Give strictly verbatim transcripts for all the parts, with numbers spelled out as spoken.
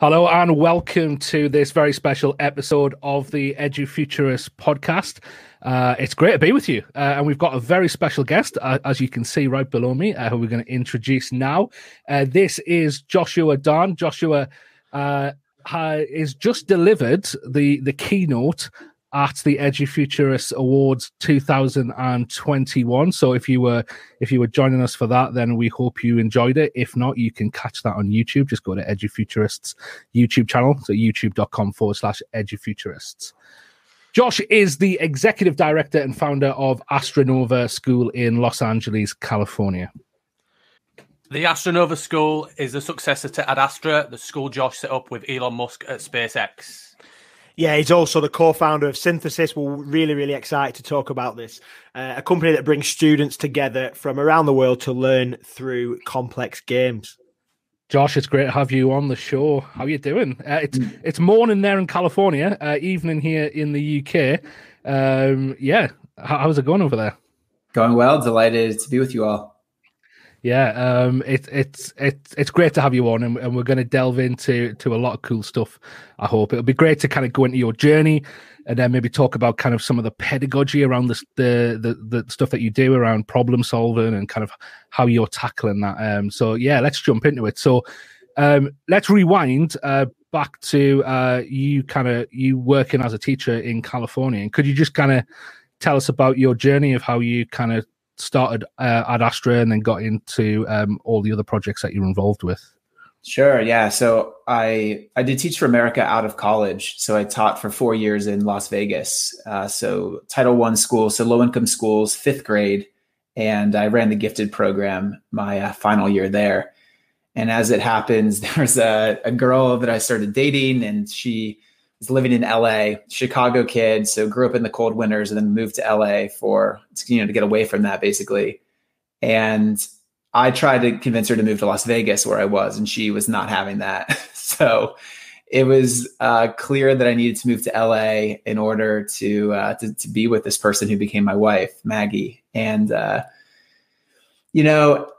Hello and welcome to this very special episode of the Edufuturists podcast. Uh, it's great to be with you. Uh, and we've got a very special guest, uh, as you can see right below me, uh, who we're going to introduce now. Uh, this is Joshua Dahn. Joshua uh, is just delivered the, the keynote at the Edufuturists Awards two thousand twenty-one. So if you were if you were joining us for that, then we hope you enjoyed it. If not, you can catch that on YouTube. Just go to Edufuturists YouTube channel, so youtube.com forward slash Edufuturists. Josh is the executive director and founder of Astra Nova School in Los Angeles, California. The Astra Nova School is the successor to Ad Astra, the school Josh set up with Elon Musk at SpaceX. Yeah, he's also the co-founder of Synthesis. We're really, really excited to talk about this. Uh, a company that brings students together from around the world to learn through complex games. Josh, it's great to have you on the show. How are you doing? Uh, it's mm. it's morning there in California, uh, evening here in the U K. Um, yeah, How, how's it going over there? Going well. Delighted to be with you all. Yeah, um, it's it's it's it's great to have you on, and, and we're going to delve into to a lot of cool stuff. I hope it'll be great to kind of go into your journey, and then maybe talk about kind of some of the pedagogy around the the the, the stuff that you do around problem solving and kind of how you're tackling that. Um, so yeah, let's jump into it. So um, let's rewind uh, back to uh, you kind of you working as a teacher in California, and could you just kind of tell us about your journey of how you kind of started uh, Ad Astra and then got into um, all the other projects that you're involved with? Sure. Yeah. So I, I did Teach for America out of college. So I taught for four years in Las Vegas. Uh, so Title I schools, so low-income schools, fifth grade. And I ran the gifted program my uh, final year there. And as it happens, there's a, a girl that I started dating, and she was living in L A, Chicago kid, so grew up in the cold winters and then moved to L A for, you know, to get away from that basically. And I tried to convince her to move to Las Vegas where I was, and she was not having that. So it was uh, clear that I needed to move to L A in order to, uh, to, to be with this person who became my wife, Maggie. And, uh, you know,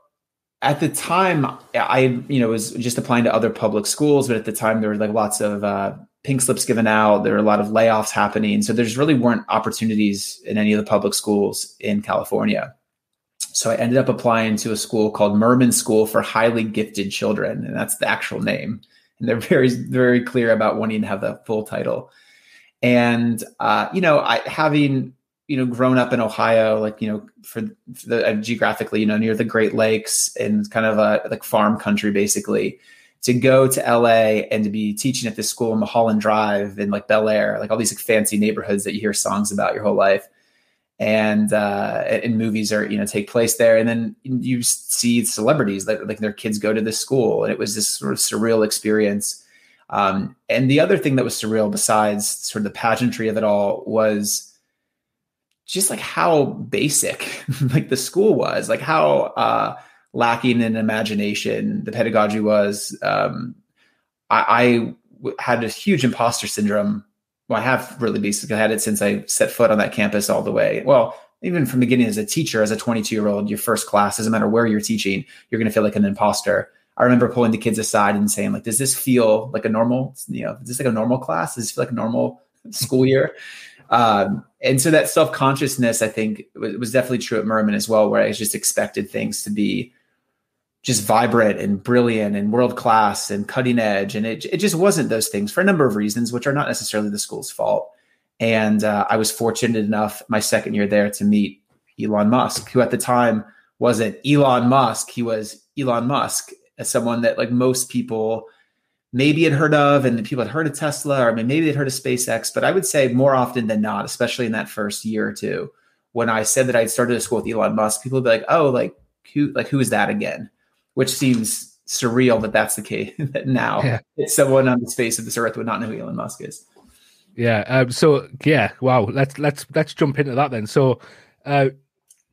at the time I, you know, was just applying to other public schools, but at the time there were like lots of, uh, pink slips given out. There were a lot of layoffs happening. So there's really weren't opportunities in any of the public schools in California. So I ended up applying to a school called Mirman School for Highly Gifted Children. And that's the actual name. And they're very, very clear about wanting to have the full title. And, uh, you know, I, having, you know, grown up in Ohio, like, you know, for, for the uh, geographically, you know, near the Great Lakes and kind of a like farm country, basically, to go to L A and to be teaching at this school in Mulholland Drive and like Bel Air, like all these like fancy neighborhoods that you hear songs about your whole life. And, uh, and movies are, you know, take place there. And then you see celebrities that like their kids go to this school. And it was this sort of surreal experience. Um, and the other thing that was surreal besides sort of the pageantry of it all was just like how basic like the school was, like how, uh, lacking in imagination the pedagogy was. um, I, I had a huge imposter syndrome. Well, I have really basically had it since I set foot on that campus all the way. Well, even from the beginning as a teacher, as a twenty-two year old, your first class, doesn't matter where you're teaching, you're going to feel like an imposter. I remember pulling the kids aside and saying like, does this feel like a normal, you know, is this like a normal class? Does this feel like a normal school year? Um, and so that self-consciousness, I think was, was definitely true at Mirman as well, where I just expected things to be just vibrant and brilliant and world-class and cutting edge. And it it just wasn't those things for a number of reasons, which are not necessarily the school's fault. And uh, I was fortunate enough my second year there to meet Elon Musk, who at the time wasn't Elon Musk. He was Elon Musk, as someone that like most people maybe had heard of, and people had heard of Tesla, or maybe they'd heard of SpaceX. But I would say more often than not, especially in that first year or two, when I said that I'd started a school with Elon Musk, people would be like, oh, like who, like who is that again? Which seems surreal that that's the case that now yeah. someone on the face of this earth would not know who Elon Musk is. Yeah. Um, so yeah, wow. Let's, let's, let's jump into that then. So uh,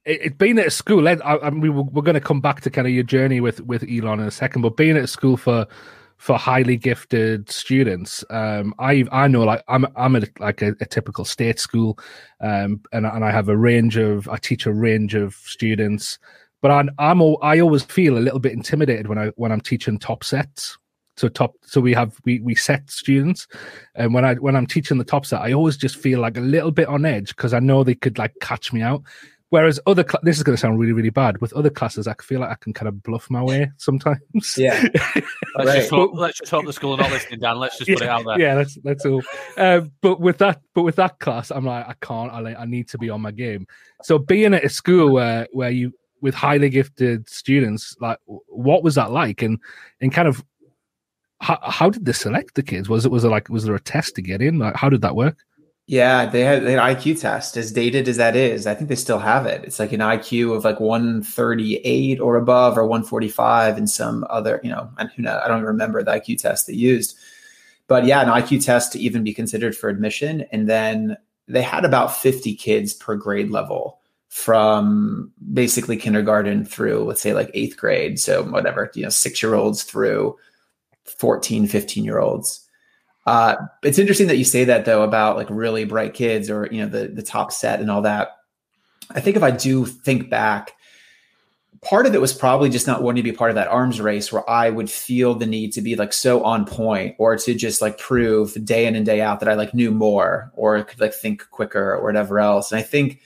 it, it being at school, I, I mean, we're, we're going to come back to kind of your journey with, with Elon in a second, but being at school for, for highly gifted students, um, I, I know like I'm, I'm at like a, a typical state school um, and, and I have a range of, I teach a range of students. But I'm, I'm I always feel a little bit intimidated when I when I'm teaching top sets So top, so we have we we set students, and when I when I'm teaching the top set, I always just feel like a little bit on edge because I know they could like catch me out. Whereas other, cl- this is going to sound really, really bad. With other classes, I feel like I can kind of bluff my way sometimes. Yeah. Let's, just hope, but, let's just hope the school are not listening, Dan. Let's just yeah, put it out there. Yeah, let's let's hope. Uh, but with that, but with that class, I'm like, I can't. I I need to be on my game. So being at a school where where you with highly gifted students, like, what was that like? And and kind of how how did they select the kids? Was it was it like was there a test to get in? Like, how did that work? Yeah, they had an I Q test, as dated as that is. I think they still have it. It's like an I Q of like one thirty-eight or above or one forty-five and some other, you know, and who knows, I don't even remember the I Q test they used. But yeah, an I Q test to even be considered for admission. And then they had about fifty kids per grade level from basically kindergarten through, let's say, like eighth grade. So whatever, you know, six-year-olds through fourteen, fifteen-year-olds. Uh, it's interesting that you say that though about like really bright kids or, you know, the, the top set and all that. I think if I do think back, part of it was probably just not wanting to be part of that arms race where I would feel the need to be like so on point or to just like prove day in and day out that I like knew more or could like think quicker or whatever else. And I think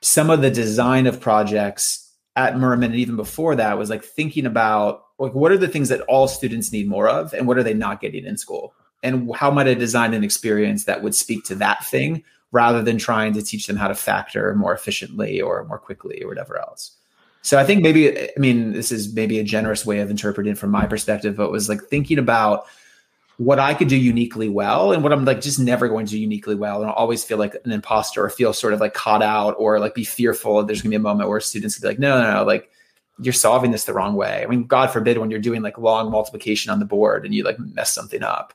some of the design of projects at Mirman and even before that was like thinking about like, what are the things that all students need more of and what are they not getting in school? And how might I design an experience that would speak to that thing rather than trying to teach them how to factor more efficiently or more quickly or whatever else? So I think maybe, I mean, this is maybe a generous way of interpreting from my perspective, but it was like thinking about what I could do uniquely well and what I'm like just never going to do uniquely well. And I'll always feel like an imposter or feel sort of like caught out or like be fearful there's going to be a moment where students could be like, no, no, no, like, you're solving this the wrong way. I mean, God forbid when you're doing like long multiplication on the board and you like mess something up.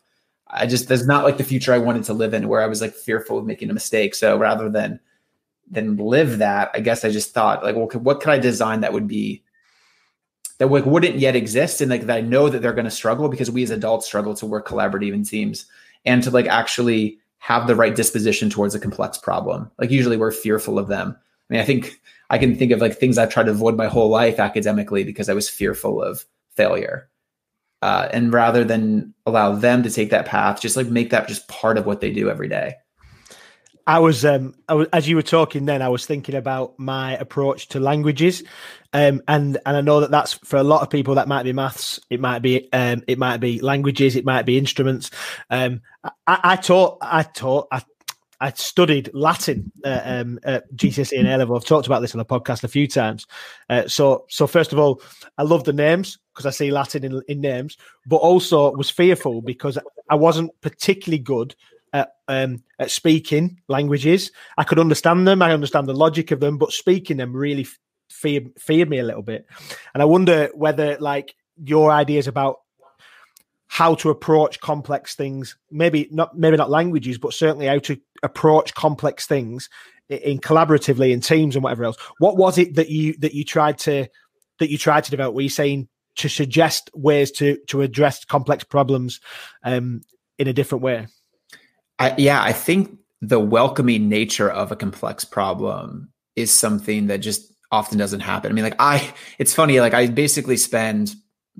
I just, that's not like the future I wanted to live in where I was like fearful of making a mistake. So rather than, than live that, I guess I just thought like, well, could, what could I design that would be, that like wouldn't yet exist. And like, that I know that they're going to struggle because we as adults struggle to work collaborative in teams and to like actually have the right disposition towards a complex problem. Like usually we're fearful of them. I mean, I think I can think of like things I've tried to avoid my whole life academically because I was fearful of failure. Uh, and rather than allow them to take that path, just like make that just part of what they do every day. I was, um, I was as you were talking then, I was thinking about my approach to languages. Um, and, and I know that that's for a lot of people, that might be maths. It might be, um, it might be languages. It might be instruments. Um, I, I taught, I taught, I I studied Latin uh, um, at G C S E and A-level. I've talked about this on the podcast a few times. Uh, so, so first of all, I love the names because I see Latin in, in names, but also was fearful because I wasn't particularly good at, um, at speaking languages. I could understand them. I understand the logic of them, but speaking them really feared, feared me a little bit. And I wonder whether like your ideas about how to approach complex things, maybe not maybe not languages, but certainly how to approach complex things in, in collaboratively in teams and whatever else. What was it that you that you tried to that you tried to develop? Were you saying to suggest ways to to address complex problems um, in a different way? I, yeah, I think the welcoming nature of a complex problem is something that just often doesn't happen. I mean, like I, it's funny. Like I basically spend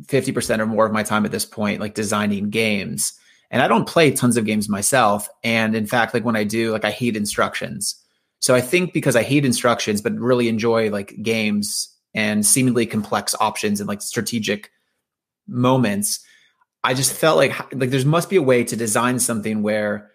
fifty percent or more of my time at this point, like designing games. And I don't play tons of games myself. And in fact, like when I do, like I hate instructions. So I think because I hate instructions, but really enjoy like games and seemingly complex options and like strategic moments, I just felt like, like there must be a way to design something where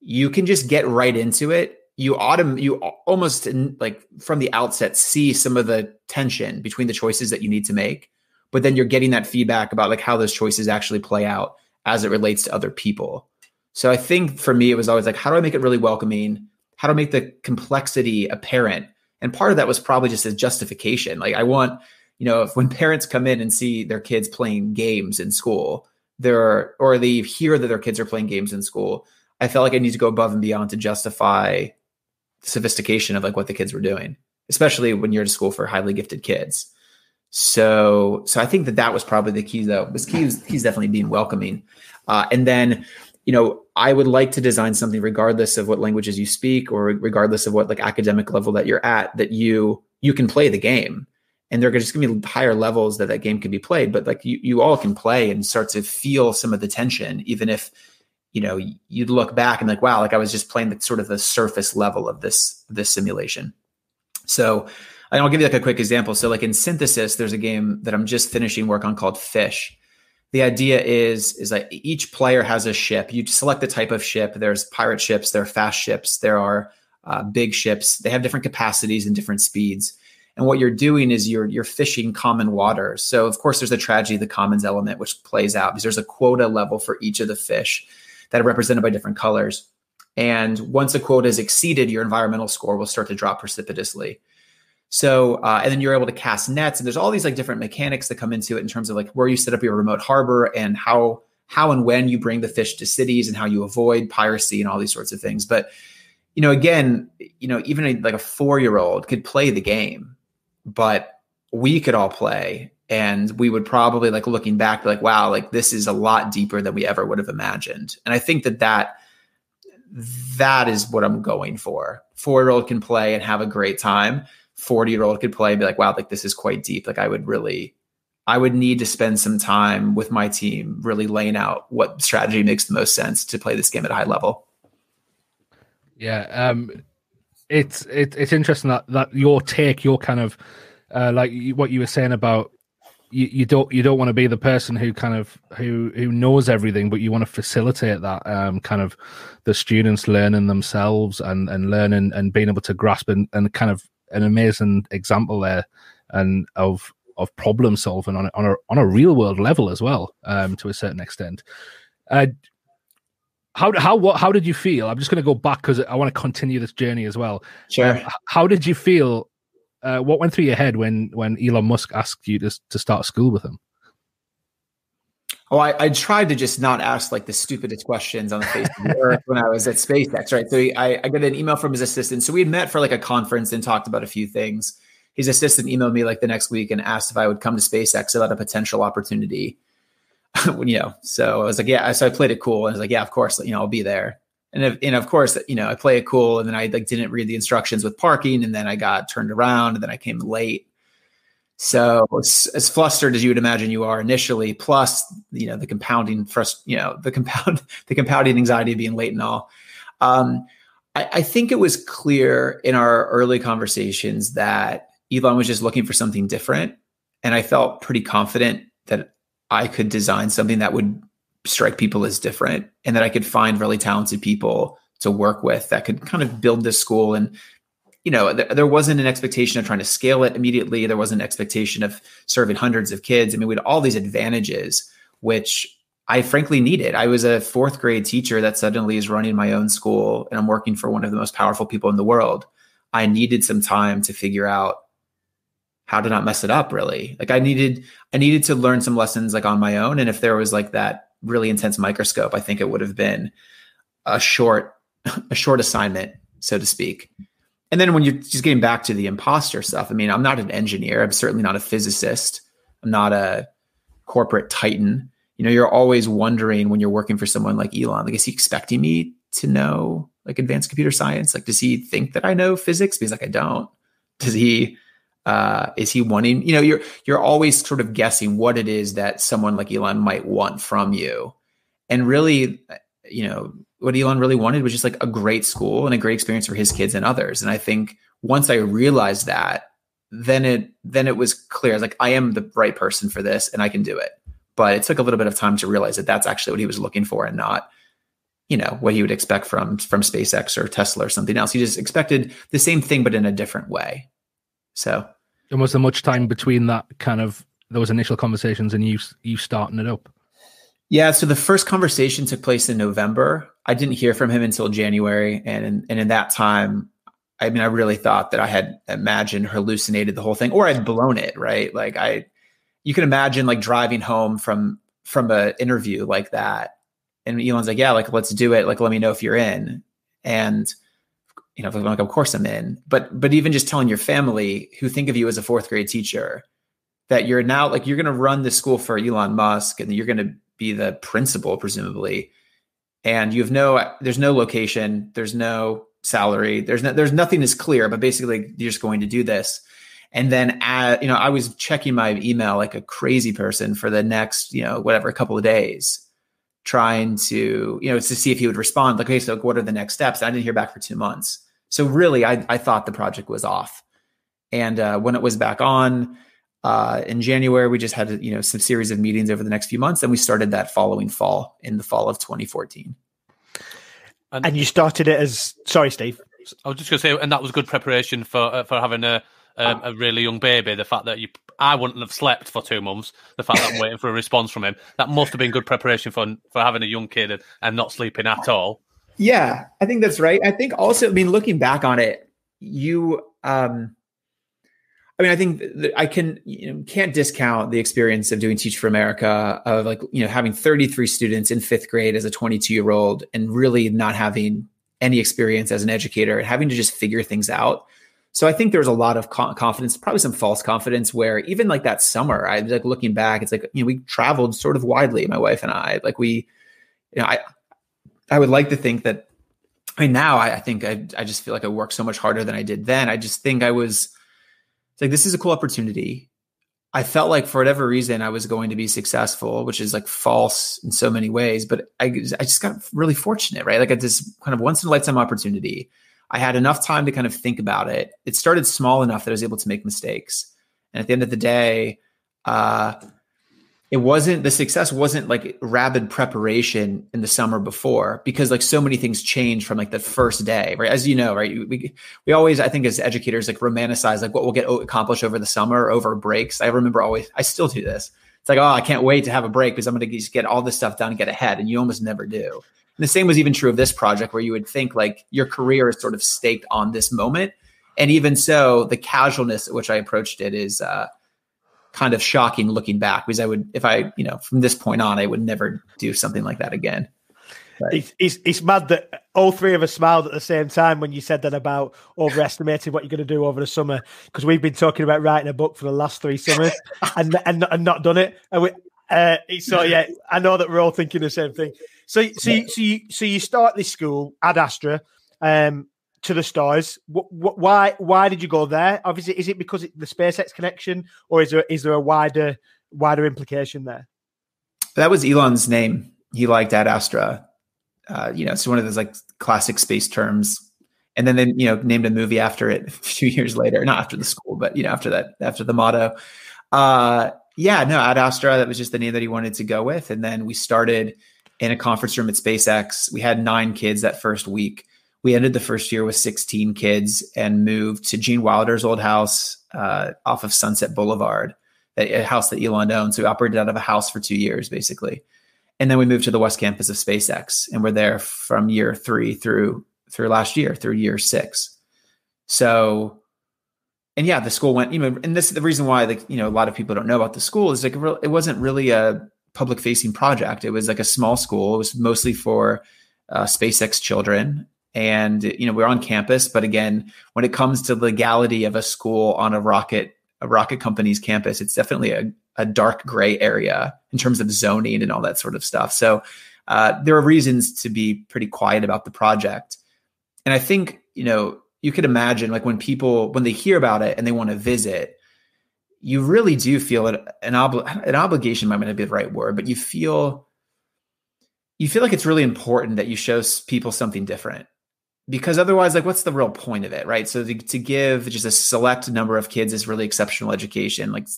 you can just get right into it. You autom- you almost like from the outset, see some of the tension between the choices that you need to make. But then you're getting that feedback about like how those choices actually play out as it relates to other people. So I think for me, it was always like, how do I make it really welcoming? How do I make the complexity apparent? And part of that was probably just a justification. Like I want, you know, if when parents come in and see their kids playing games in school, they're, or they hear that their kids are playing games in school, I felt like I need to go above and beyond to justify the sophistication of like what the kids were doing, especially when you're in school for highly gifted kids. So, so I think that that was probably the key though. This key is, he's definitely being welcoming. Uh, and then, you know, I would like to design something regardless of what languages you speak or regardless of what like academic level that you're at, that you, you can play the game. And there are just going to be higher levels that that game can be played. But like you, you all can play and start to feel some of the tension, even if, you know, you'd look back and like, wow, like I was just playing the sort of the surface level of this, this simulation. So I'll give you like a quick example. So like in Synthesis, there's a game that I'm just finishing work on called Fish. The idea is, is that each player has a ship. You select the type of ship. There's pirate ships. There are fast ships. There are uh, big ships. They have different capacities and different speeds. And what you're doing is you're you're fishing common waters. So of course there's the tragedy of the commons element, which plays out because there's a quota level for each of the fish that are represented by different colors. And once a quota is exceeded, your environmental score will start to drop precipitously. So uh, and then you're able to cast nets, and there's all these like different mechanics that come into it in terms of like where you set up your remote harbor and how how and when you bring the fish to cities and how you avoid piracy and all these sorts of things. But you know, again, you know, even a, like a four-year-old could play the game. But we could all play, and we would probably like looking back, like, wow, like this is a lot deeper than we ever would have imagined. And I think that that, that is what I'm going for. Four-year-old can play and have a great time. forty-year-old could play and be like, wow, like this is quite deep. Like I would really, I would need to spend some time with my team really laying out what strategy makes the most sense to play this game at a high level. Yeah. Um, It's it, it's interesting that, that your take, your kind of uh, like you, what you were saying about you, you don't you don't want to be the person who kind of who who knows everything, but you want to facilitate that um, kind of the students learning themselves and, and learning and being able to grasp and, and kind of an amazing example there and of of problem solving on a, on a on a real world level as well um, to a certain extent. Uh, How how what how did you feel? I'm just going to go back because I want to continue this journey as well. Sure. Um, how did you feel? Uh, what went through your head when when Elon Musk asked you to to start school with him? Oh, I, I tried to just not ask like the stupidest questions on the face of the earth when I was at SpaceX, right? So he, I I got an email from his assistant. So we had met for like a conference and talked about a few things. His assistant emailed me like the next week and asked if I would come to SpaceX about a potential opportunity. you know, so I was like, yeah, so I played it cool. And I was like, yeah, of course, you know, I'll be there. And, if, and of course, you know, I play it cool. And then I like didn't read the instructions with parking. And then I got turned around and then I came late. So as, as flustered as you would imagine you are initially, plus, you know, the compounding frust, you know, the compound, the compounding anxiety of being late and all. Um, I, I think it was clear in our early conversations that Elon was just looking for something different. And I felt pretty confident that I could design something that would strike people as different and that I could find really talented people to work with that could kind of build this school. And, you know, th- there wasn't an expectation of trying to scale it immediately. There wasn't an expectation of serving hundreds of kids. I mean, we had all these advantages, which I frankly needed. I was a fourth grade teacher that suddenly is running my own school and I'm working for one of the most powerful people in the world. I needed some time to figure out how to not mess it up, really. Like I needed, I needed to learn some lessons like on my own. And if there was like that really intense microscope, I think it would have been a short, a short assignment, so to speak. And then when you're just getting back to the imposter stuff, I mean, I'm not an engineer. I'm certainly not a physicist. I'm not a corporate titan. You know, you're always wondering when you're working for someone like Elon, like, is he expecting me to know like advanced computer science? Like, does he think that I know physics? Because like, I don't. Does he, Uh, is he wanting, you know, you're, you're always sort of guessing what it is that someone like Elon might want from you. And really, you know, what Elon really wanted was just like a great school and a great experience for his kids and others. And I think once I realized that, then it, then it was clear. I was like, I am the right person for this and I can do it. But it took a little bit of time to realize that that's actually what he was looking for and not, you know, what he would expect from, from SpaceX or Tesla or something else. He just expected the same thing, but in a different way. So, and was there much time between that kind of those initial conversations and you you starting it up? Yeah, so the first conversation took place in November. I didn't hear from him until January, and in, and in that time, I mean, I really thought that I had imagined, hallucinated the whole thing, or I'd blown it, right? Like I, you can imagine like driving home from from an interview like that, and Elon's like, "Yeah, like let's do it. Like let me know if you're in," and you know, like, of course I'm in, but, but even just telling your family who think of you as a fourth grade teacher that you're now like, you're going to run this school for Elon Musk and you're going to be the principal, presumably. And you have no, there's no location, there's no salary, there's no, there's nothing is clear, but basically you're just going to do this. And then, at, you know, I was checking my email like a crazy person for the next, you know, whatever, a couple of days, trying to, you know, to see if he would respond. Like, okay, so what are the next steps? And I didn't hear back for two months. So really, I, I thought the project was off. And uh, when it was back on uh, in January, we just had, you know, some series of meetings over the next few months. And we started that following fall in the fall of twenty fourteen. And, and you started it as, sorry, Steve. I was just going to say, and that was good preparation for uh, for having a, a a really young baby. The fact that you, I wouldn't have slept for two months. The fact that I'm waiting for a response from him, that must have been good preparation for for having a young kid and, and not sleeping at all. Yeah, I think that's right. I think also, I mean, looking back on it, you, um, I mean, I think that I can you know, can't discount the experience of doing Teach for America, of like, you know, having thirty-three students in fifth grade as a twenty-two year old and really not having any experience as an educator and having to just figure things out. So I think there was a lot of co- confidence, probably some false confidence, where even like that summer, I like looking back, it's like, you know, we traveled sort of widely, my wife and I, like we, you know, I, I would like to think that, I mean, now I, I think I, I just feel like I work so much harder than I did then. I just think I was like, this is a cool opportunity. I felt like for whatever reason, I was going to be successful, which is like false in so many ways, but I, I just got really fortunate, right? Like I this kind of once in a lifetime opportunity. I had enough time to kind of think about it. It started small enough that I was able to make mistakes. And at the end of the day, uh, it wasn't, the success wasn't like rabid preparation in the summer before, because like so many things change from like the first day, right? As you know, right? We, we always, I think as educators, like romanticize like what we'll get accomplished over the summer, over breaks. I remember always, I still do this. It's like, oh, I can't wait to have a break because I'm going to just get all this stuff done and get ahead. And you almost never do. And the same was even true of this project, where you would think like your career is sort of staked on this moment. And even so, the casualness at which I approached it is uh, kind of shocking looking back, because I would, if I, you know, from this point on, I would never do something like that again. But it's, it's, it's mad that all three of us smiled at the same time when you said that about overestimating what you're going to do over the summer, because we've been talking about writing a book for the last three summers and, and, and not done it. And we, uh, so, yeah, I know that we're all thinking the same thing. So, so, you, so you, so you start this school, Ad Astra, um, to the stars. What, what, why, why did you go there? Obviously, is it because of the SpaceX connection, or is there, is there a wider, wider implication there? That was Elon's name. He liked Ad Astra. Uh, you know, it's one of those like classic space terms. And then they, you know, named a movie after it a few years later, not after the school, but you know, after that, after the motto. Uh, yeah, no, Ad Astra. That was just the name that he wanted to go with. And then we started in a conference room at SpaceX. We had nine kids that first week. We ended the first year with sixteen kids and moved to Gene Wilder's old house uh, off of Sunset Boulevard, a house that Elon owned. So we operated out of a house for two years, basically. And then we moved to the West Campus of SpaceX, and we're there from year three through through last year, through year six. So, and yeah, the school went, you know, and this is the reason why, like, you know, a lot of people don't know about the school is like, it wasn't really a public facing project. It was like a small school. It was mostly for uh, SpaceX children. And, you know, we're on campus, but again, when it comes to legality of a school on a rocket, a rocket company's campus, it's definitely a, a dark gray area in terms of zoning and all that sort of stuff. So uh, there are reasons to be pretty quiet about the project. And I think, you know, you could imagine like when people, when they hear about it and they want to visit, you really do feel an obli- an obligation might not be the right word, but you feel you feel like it's really important that you show people something different, because otherwise, like, what's the real point of it, right? So to, to give just a select number of kids this really exceptional education, like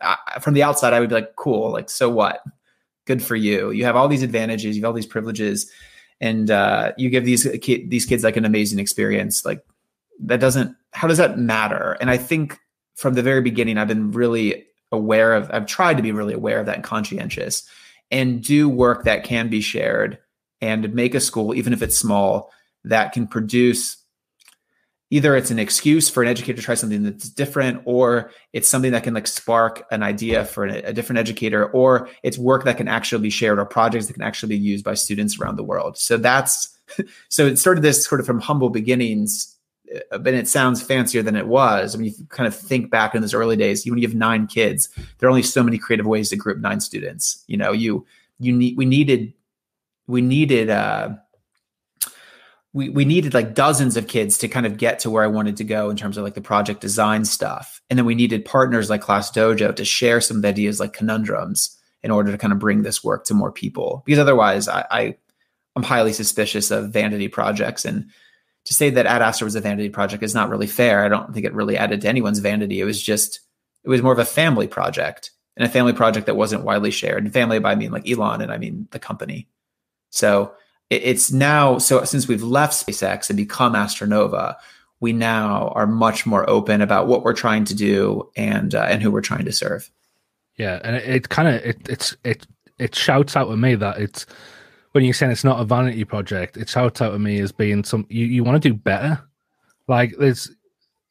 I, from the outside, I would be like, cool, like, so what? Good for you. You have all these advantages, you have all these privileges, and uh, you give these these kids like an amazing experience. Like, that doesn't. How does that matter? And I think, from the very beginning, I've been really aware of, I've tried to be really aware of that and conscientious and do work that can be shared and make a school, even if it's small, that can produce, either it's an excuse for an educator to try something that's different, or it's something that can like spark an idea for an, a different educator, or it's work that can actually be shared or projects that can actually be used by students around the world. So that's, so it started this sort of from humble beginnings. And it sounds fancier than it was. I mean, you kind of think back in those early days, when you have nine kids, there are only so many creative ways to group nine students. You know, you, you need, we needed, we needed, uh, we we needed like dozens of kids to kind of get to where I wanted to go in terms of like the project design stuff. And then we needed partners like Class Dojo to share some of the ideas like conundrums in order to kind of bring this work to more people. Because otherwise I, I I'm highly suspicious of vanity projects. And to say that Ad Astra was a vanity project is not really fair. I don't think it really added to anyone's vanity. It was just, it was more of a family project, and a family project that wasn't widely shared. And family, by I mean like Elon, and I mean the company. So it, it's now, so since we've left SpaceX and become Astra Nova, we now are much more open about what we're trying to do and uh, and who we're trying to serve. Yeah, and it, it kind of it it's it it shouts out at me that it's, when you're saying it's not a vanity project, it shouts out at me as being some, you, you want to do better. Like there's,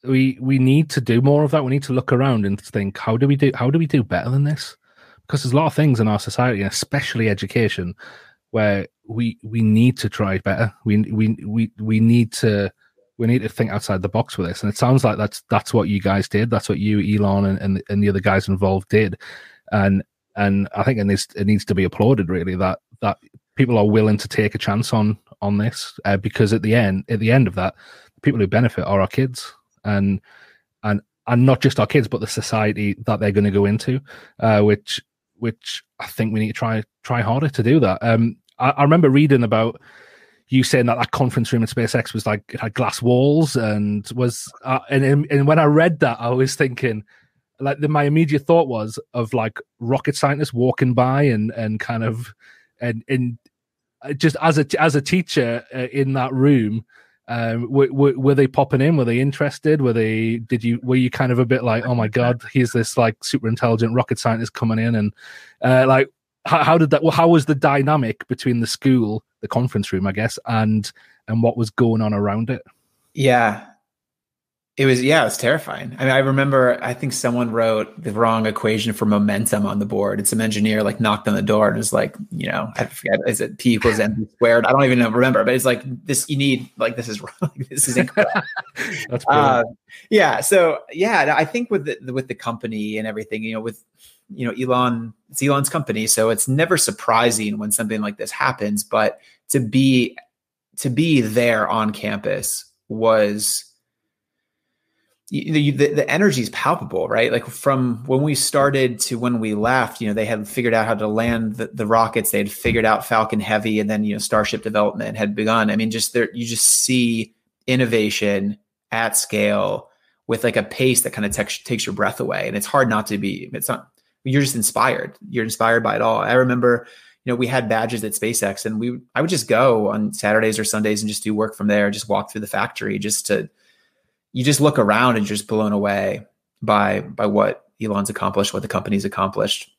we we need to do more of that. We need to look around and think, how do we do how do we do better than this? Because there's a lot of things in our society, and especially education, where we we need to try better. We we we we need to we need to think outside the box with this. And it sounds like that's that's what you guys did. That's what you, Elon, and and, and the other guys involved did. And and I think it needs it needs to be applauded, really, that that people are willing to take a chance on on this, uh, because at the end at the end of that, the people who benefit are our kids. And and and not just our kids, but the society that they're going to go into, uh, which which I think we need to try try harder to do that. Um, I, I remember reading about you saying that that conference room at SpaceX was like, it had glass walls and was uh, and and when I read that, I was thinking, like the, my immediate thought was of like rocket scientists walking by and and kind of and and just as a as a teacher uh, in that room. Um, were, were, were they popping in? Were they interested? Were they? Did you? Were you kind of a bit like, oh my god, here's this like super intelligent rocket scientist coming in? And uh, like, how, how did that? How was the dynamic between the school, the conference room, I guess, and and what was going on around it? Yeah, it was. Yeah, it was terrifying. I mean, I remember. I think someone wrote the wrong equation for momentum on the board, and some engineer like knocked on the door and was like, you know, I forget, is it P equals M squared? I don't even remember, but it's like this. You need like this is wrong. This is incorrect. That's uh, yeah. So yeah, I think with the, with the company and everything, you know, with you know Elon, it's Elon's company, so it's never surprising when something like this happens. But to be to be there on campus was. The, the, the energy is palpable, right? Like from when we started to when we left, you know, they had figured out how to land the, the rockets. They had figured out Falcon Heavy, and then, you know, Starship development had begun. I mean, just there, you just see innovation at scale with like a pace that kind of te- takes your breath away. And it's hard not to be, it's not, you're just inspired. You're inspired by it all. I remember, you know, we had badges at SpaceX, and we, I would just go on Saturdays or Sundays and just do work from there, just walk through the factory just to, you just look around and you're just blown away by by what Elon's accomplished, what the company's accomplished.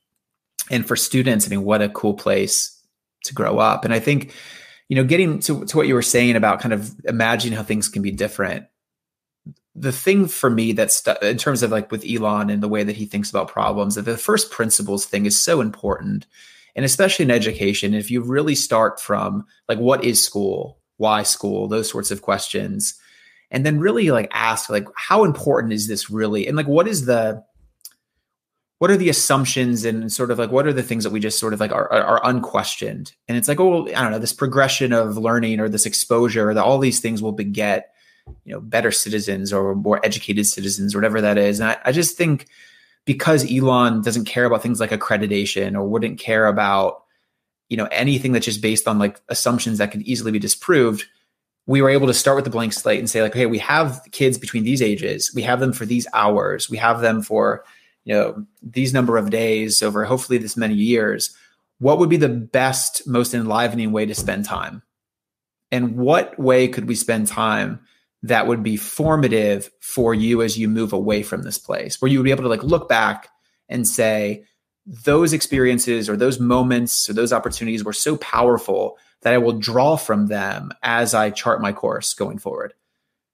And for students, I mean, what a cool place to grow up. And I think, you know, getting to, to what you were saying about kind of imagining how things can be different. The thing for me that's st- in terms of like with Elon and the way that he thinks about problems, that the first principles thing is so important. And especially in education, if you really start from like, what is school? Why school? Those sorts of questions. And then really like ask like, how important is this really? And like, what is the, what are the assumptions and sort of like, what are the things that we just sort of like are, are, are unquestioned? And it's like, oh, I don't know, this progression of learning or this exposure or the, all these things will beget, you know, better citizens or more educated citizens or whatever that is. And I, I just think because Elon doesn't care about things like accreditation or wouldn't care about, you know, anything that's just based on like assumptions that could easily be disproved, we were able to start with the blank slate and say like, okay, we have kids between these ages. We have them for these hours. We have them for, you know, these number of days over hopefully this many years. What would be the best, most enlivening way to spend time? And what way could we spend time that would be formative for you as you move away from this place, where you would be able to like look back and say, those experiences or those moments or those opportunities were so powerful that I will draw from them as I chart my course going forward.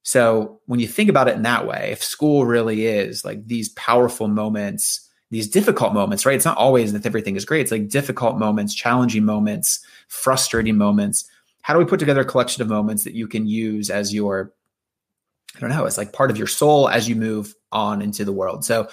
So when you think about it in that way, if school really is like these powerful moments, these difficult moments, right? It's not always that everything is great. It's like difficult moments, challenging moments, frustrating moments. How do we put together a collection of moments that you can use as your, I don't know, it's like part of your soul as you move on into the world. So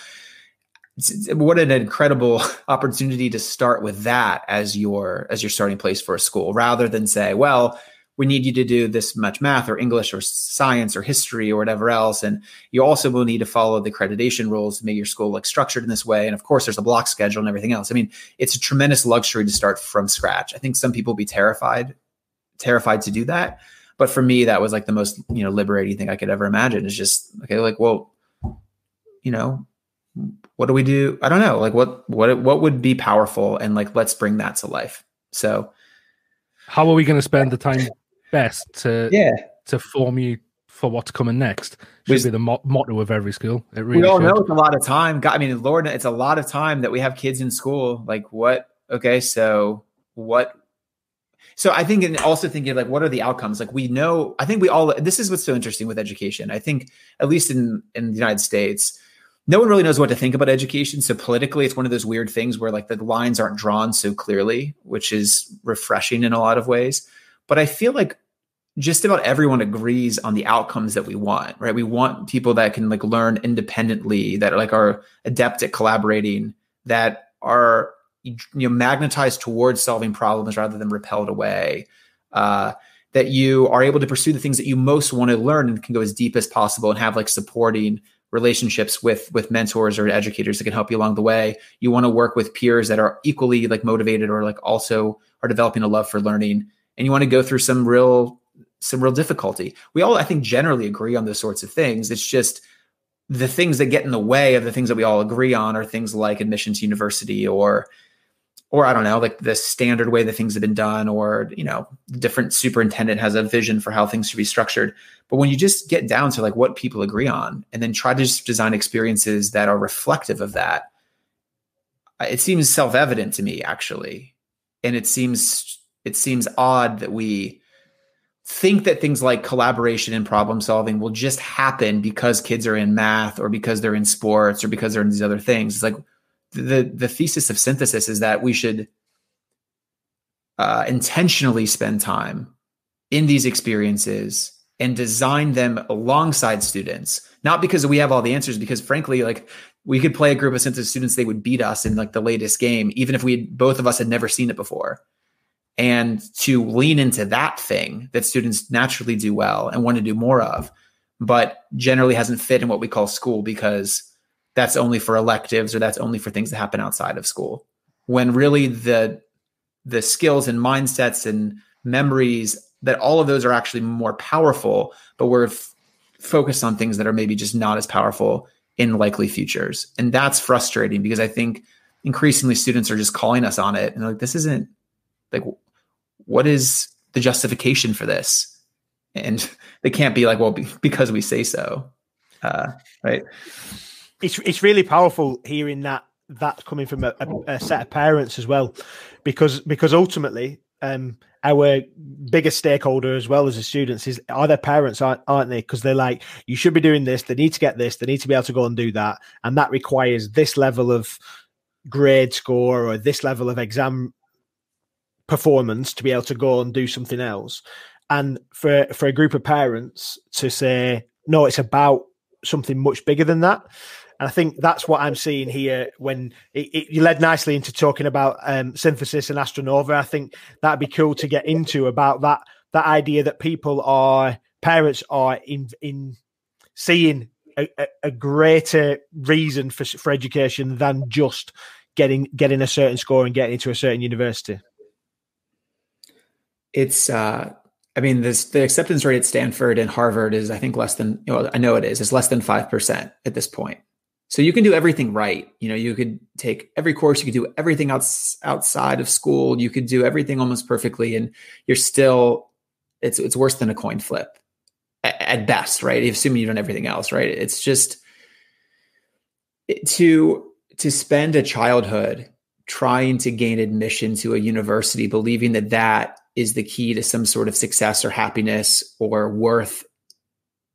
what an incredible opportunity to start with that as your as your starting place for a school, rather than say, well, we need you to do this much math or English or science or history or whatever else. And you also will need to follow the accreditation rules to make your school look structured in this way. And of course, there's a block schedule and everything else. I mean, it's a tremendous luxury to start from scratch. I think some people be terrified, terrified to do that. But for me, that was like the most, you know, liberating thing I could ever imagine. It's just, okay, like, well, you know, what do we do? I don't know. Like what, what, what would be powerful? And like, let's bring that to life. So how are we going to spend the time best to, yeah. to form you for what's coming next? Should Which, be the mo- motto of every school. It really we all should. know it's a lot of time. God, I mean, Lord, it's a lot of time that we have kids in school. Like what? Okay. So what, So I think, and also thinking like, what are the outcomes? Like we know, I think we all, this is what's so interesting with education. I think at least in, in the United States, no one really knows what to think about education. So politically, it's one of those weird things where like the lines aren't drawn so clearly, which is refreshing in a lot of ways. But I feel like just about everyone agrees on the outcomes that we want, right? We want people that can like learn independently, that like are adept at collaborating, that are, you know, magnetized towards solving problems rather than repelled away, uh, that you are able to pursue the things that you most want to learn and can go as deep as possible and have like supporting relationships with, with mentors or educators that can help you along the way. You want to work with peers that are equally like motivated or like also are developing a love for learning. And you want to go through some real, some real difficulty. We all, I think, generally agree on those sorts of things. It's just the things that get in the way of the things that we all agree on are things like admission to university or, or I don't know, like the standard way that things have been done, or, you know, different superintendent has a vision for how things should be structured. But when you just get down to like what people agree on and then try to just design experiences that are reflective of that, it seems self-evident to me, actually. And it seems, it seems odd that we think that things like collaboration and problem solving will just happen because kids are in math or because they're in sports or because they're in these other things. It's like, The, the thesis of synthesis is that we should uh, intentionally spend time in these experiences and design them alongside students, not because we have all the answers, because frankly, like we could play a group of synthesis students, they would beat us in like the latest game, even if we had, both of us had never seen it before. And to lean into that thing that students naturally do well and want to do more of, but generally hasn't fit in what we call school because that's only for electives or that's only for things that happen outside of school, when really the the skills and mindsets and memories, that all of those are actually more powerful, but we're f- focused on things that are maybe just not as powerful in likely futures. And that's frustrating because I think increasingly students are just calling us on it. And like, this isn't like, what is the justification for this? And they can't be like, well, be- because we say so, uh, right? It's it's really powerful hearing that that's coming from a, a, a set of parents as well, because because ultimately um, our biggest stakeholder as well as the students is are their parents, aren't, aren't they? Because they're like, you should be doing this. They need to get this. They need to be able to go and do that, and that requires this level of grade score or this level of exam performance to be able to go and do something else. And for for a group of parents to say, no, it's about something much bigger than that. And I think that's what I'm seeing here when it, it, you led nicely into talking about um, synthesis and Astra Nova. I think that'd be cool to get into about that, that idea that people are, parents are in, in seeing a, a, a greater reason for, for education than just getting, getting a certain score and getting into a certain university. It's, uh, I mean, this, the acceptance rate at Stanford and Harvard is, I think, less than, well, I know it is, it's less than five percent at this point. So you can do everything right. You know, you could take every course, you could do everything outs, outside of school, you could do everything almost perfectly, and you're still, it's it's worse than a coin flip at, at best, right? Assuming you've done everything else, right? It's just, it, to to spend a childhood trying to gain admission to a university, believing that that is the key to some sort of success or happiness or worth,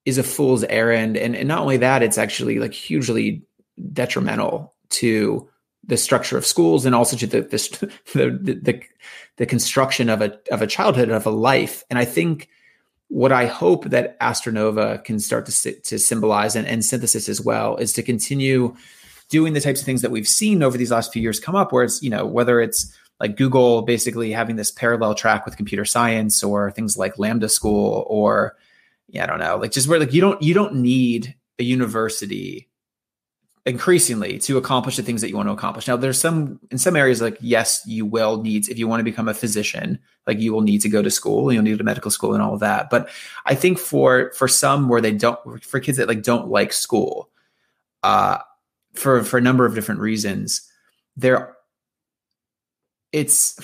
is a fool's errand. And, and not only that, it's actually like hugely detrimental to the structure of schools and also to the, the, the, the, the construction of a, of a childhood, of a life. And I think what I hope that Astra Nova can start to, to symbolize, and, and synthesis as well, is to continue doing the types of things that we've seen over these last few years come up, where it's, you know, whether it's like Google basically having this parallel track with computer science, or things like Lambda School, or yeah, I don't know, like just where like you don't you don't need a university increasingly to accomplish the things that you want to accomplish. Now, there's some, in some areas, like, yes, you will need, if you want to become a physician, like you will need to go to school, you'll need a medical school and all of that. But I think for, for some where they don't, for kids that like don't like school, uh, for, for a number of different reasons, there it's,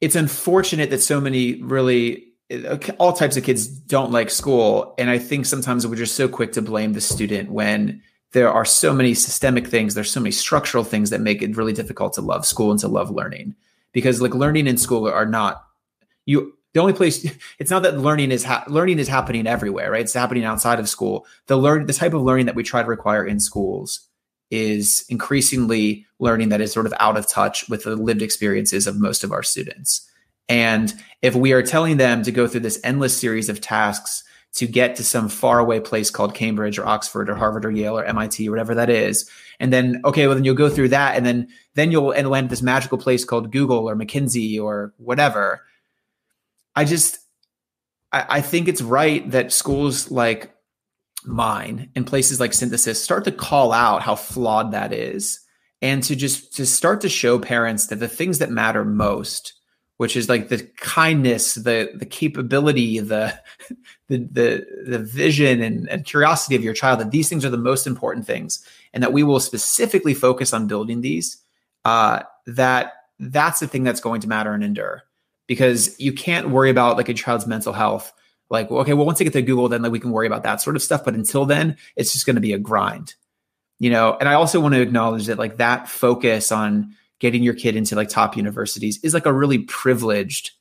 it's unfortunate that so many really, all types of kids don't like school. And I think sometimes we're just so quick to blame the student when there are so many systemic things, there's so many structural things that make it really difficult to love school and to love learning. Because like learning and school are not, you, the only place, it's not that learning is, ha- learning is happening everywhere, right? It's happening outside of school. The learn, the type of learning that we try to require in schools is increasingly learning that is sort of out of touch with the lived experiences of most of our students. And if we are telling them to go through this endless series of tasks to get to some faraway place called Cambridge or Oxford or Harvard or Yale or M I T or whatever that is. And then, okay, well then you'll go through that. And then, then you'll end up at this magical place called Google or McKinsey or whatever. I just, I, I think it's right that schools like mine and places like Synthesis start to call out how flawed that is. And to just, to start to show parents that the things that matter most, which is like the kindness, the the capability, the the the, the vision and, and curiosity of your child, that these things are the most important things, and that we will specifically focus on building these, uh, that that's the thing that's going to matter and endure. Because you can't worry about like a child's mental health. Like, well, okay, well, once they get to Google, then like we can worry about that sort of stuff. But until then, it's just going to be a grind, you know? And I also want to acknowledge that like that focus on getting your kid into like top universities is like a really privileged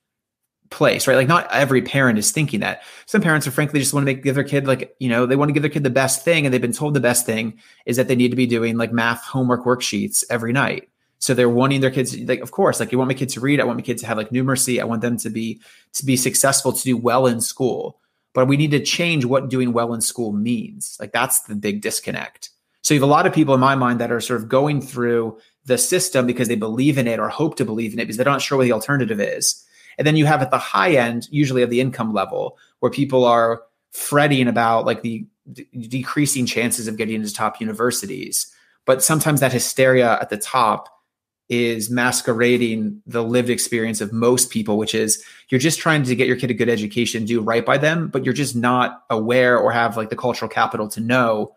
place, right? Like not every parent is thinking that. Some parents are frankly just want to make give their kid like, you know, they want to give their kid the best thing. And they've been told the best thing is that they need to be doing like math homework worksheets every night. So they're wanting their kids, like, of course, like you want my kid to read. I want my kid to have like numeracy. I want them to be, to be successful, to do well in school, but we need to change what doing well in school means. Like that's the big disconnect. So you have a lot of people in my mind that are sort of going through the system because they believe in it or hope to believe in it because they're not sure what the alternative is. And then you have at the high end, usually of the income level, where people are fretting about like the d- decreasing chances of getting into top universities. But sometimes that hysteria at the top is masquerading the lived experience of most people, which is you're just trying to get your kid a good education, do right by them, but you're just not aware or have like the cultural capital to know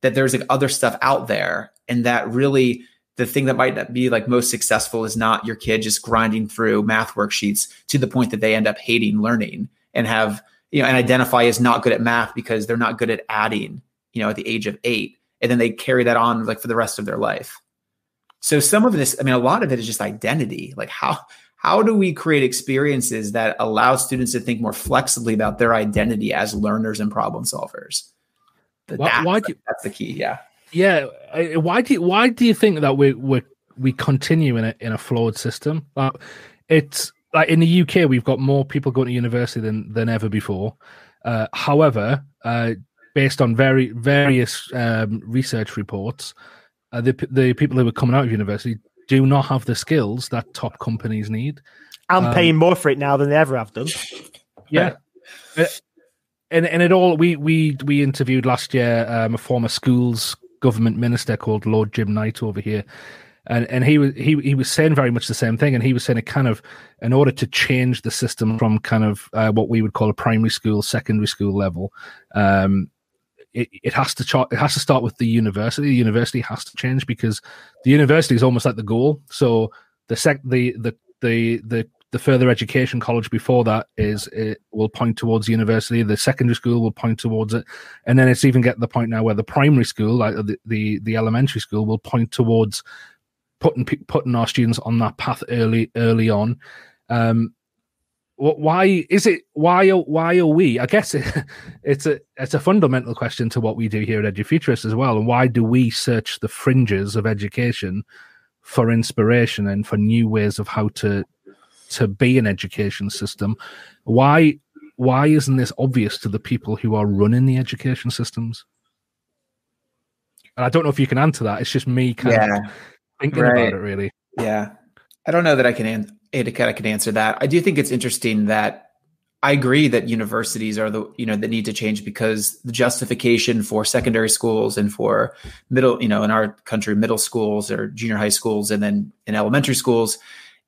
that there's like other stuff out there, and that really the thing that might be like most successful is not your kid just grinding through math worksheets to the point that they end up hating learning and have, you know, and identify as not good at math because they're not good at adding, you know, at the age of eight. And then they carry that on like for the rest of their life. So some of this, I mean, a lot of it is just identity. Like how, how do we create experiences that allow students to think more flexibly about their identity as learners and problem solvers? That why, that's, why do you, that's the key. Yeah. Yeah. Why do you, why do you think that we we we continue in a in a flawed system? Like it's like in the U K, we've got more people going to university than than ever before. Uh, however, uh, based on very various um, research reports, uh, the the people who are coming out of university do not have the skills that top companies need. I'm um, paying more for it now than they ever have done. Yeah. it, And and it all we we we interviewed last year um, a former schools government minister called Lord Jim Knight over here, and and he was he he was saying very much the same thing, and he was saying it kind of in order to change the system from kind of uh, what we would call a primary school, secondary school level, um, it it has to chart, it has to start with the university. The university has to change because the university is almost like the goal. So the sec the the the the The further education college before that is it will point towards university. The secondary school will point towards it, and then it's even getting to the point now where the primary school, like the the, the elementary school, will point towards putting putting our students on that path early early on. Um, why is it? Why why are we? I guess it, it's a it's a fundamental question to what we do here at Edufuturists as well. And why do we search the fringes of education for inspiration and for new ways of how to to be an education system? Why why isn't this obvious to the people who are running the education systems? And I don't know if you can answer that. It's just me kind yeah, of thinking right. about it, really. Yeah. I don't know that I can an- etiquette. I can answer that. I do think it's interesting that I agree that universities are the, you know, that need to change, because the justification for secondary schools and for middle, you know, in our country, middle schools or junior high schools, and then in elementary schools,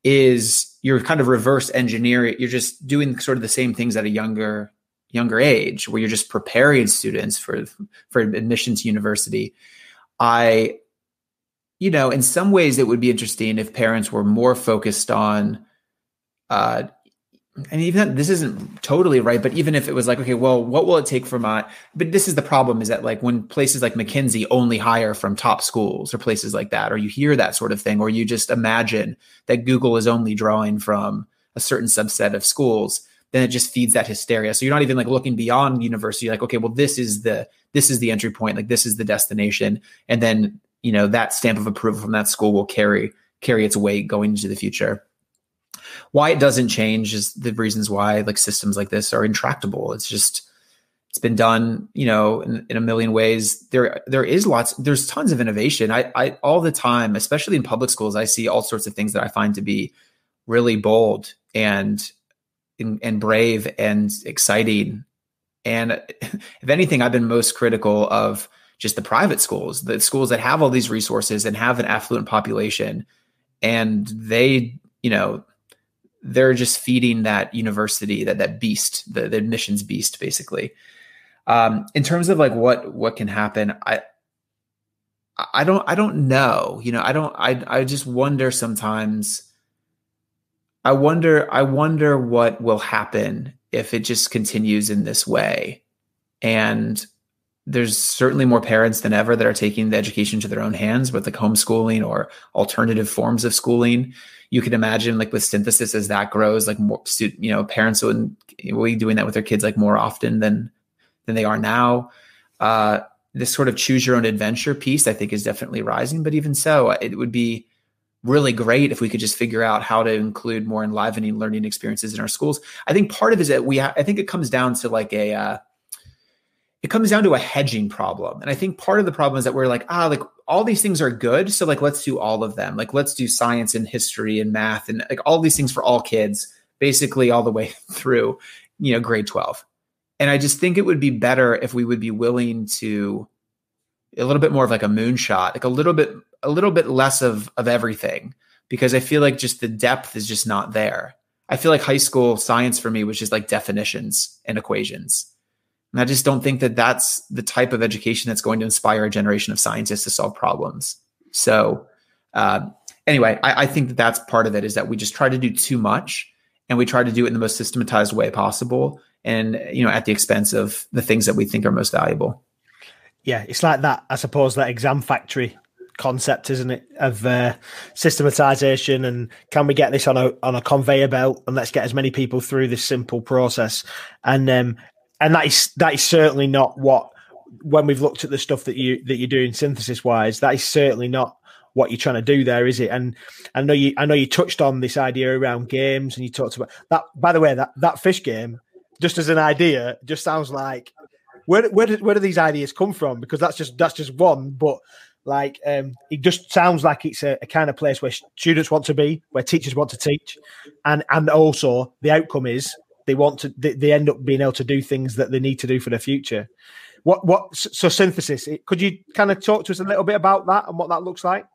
is you're kind of reverse engineering. You're just doing sort of the same things at a younger, younger age, where you're just preparing students for, for admission to university. I, you know, in some ways it would be interesting if parents were more focused on, uh, and even this isn't totally right, but even if it was like, okay, well, what will it take for my, but this is the problem, is that like when places like McKinsey only hire from top schools or places like that, or you hear that sort of thing, or you just imagine that Google is only drawing from a certain subset of schools, then it just feeds that hysteria. So you're not even like looking beyond university. You're like, okay, well, this is the, this is the entry point. Like this is the destination. And then, you know, that stamp of approval from that school will carry, carry its weight going into the future. Why it doesn't change is the reasons why like systems like this are intractable. It's just, it's been done, you know, in, in a million ways. There, there is lots, there's tons of innovation. I, I, all the time, especially in public schools, I see all sorts of things that I find to be really bold and, and, and brave and exciting. And if anything, I've been most critical of just the private schools, the schools that have all these resources and have an affluent population, and they, you know, they're just feeding that university, that, that beast, the, the admissions beast, basically. Um, in terms of like what, what can happen, I, I don't, I don't know, you know, I don't, I, I just wonder sometimes, I wonder, I wonder what will happen if it just continues in this way. And there's certainly more parents than ever that are taking the education to their own hands with like homeschooling or alternative forms of schooling. You can imagine like with Synthesis, as that grows, like more student, you know, parents will, will be doing that with their kids like more often than, than they are now. Uh, this sort of choose your own adventure piece, I think, is definitely rising, but even so, it would be really great if we could just figure out how to include more enlivening learning experiences in our schools. I think part of it is that we, ha- I think it comes down to like a, uh, it comes down to a hedging problem. And I think part of the problem is that we're like, ah, like all these things are good. So like, let's do all of them. Like, let's do science and history and math and like all these things for all kids, basically all the way through, you know, grade twelve. And I just think it would be better if we would be willing to a little bit more of like a moonshot, like a little bit, a little bit less of, of everything, because I feel like just the depth is just not there. I feel like high school science for me was just like definitions and equations. And I just don't think that that's the type of education that's going to inspire a generation of scientists to solve problems. So uh, anyway, I, I think that that's part of it, is that we just try to do too much, and we try to do it in the most systematized way possible, and, you know, at the expense of the things that we think are most valuable. Yeah, it's like that, I suppose, that exam factory concept, isn't it, of uh, systematization, and can we get this on a on a conveyor belt, and let's get as many people through this simple process. And um And that is that is certainly not what, when we've looked at the stuff that you that you're doing synthesis wise, that is certainly not what you're trying to do there, is it? And I know you I know you touched on this idea around games, and you talked about that. By the way, that, that fish game, just as an idea, just sounds like where where do, where do these ideas come from? Because that's just that's just one, but like um, it just sounds like it's a, a kind of place where students want to be, where teachers want to teach, and and also the outcome is, they want to, they end up being able to do things that they need to do for their future. What, what, so synthesis, could you kind of talk to us a little bit about that and what that looks like?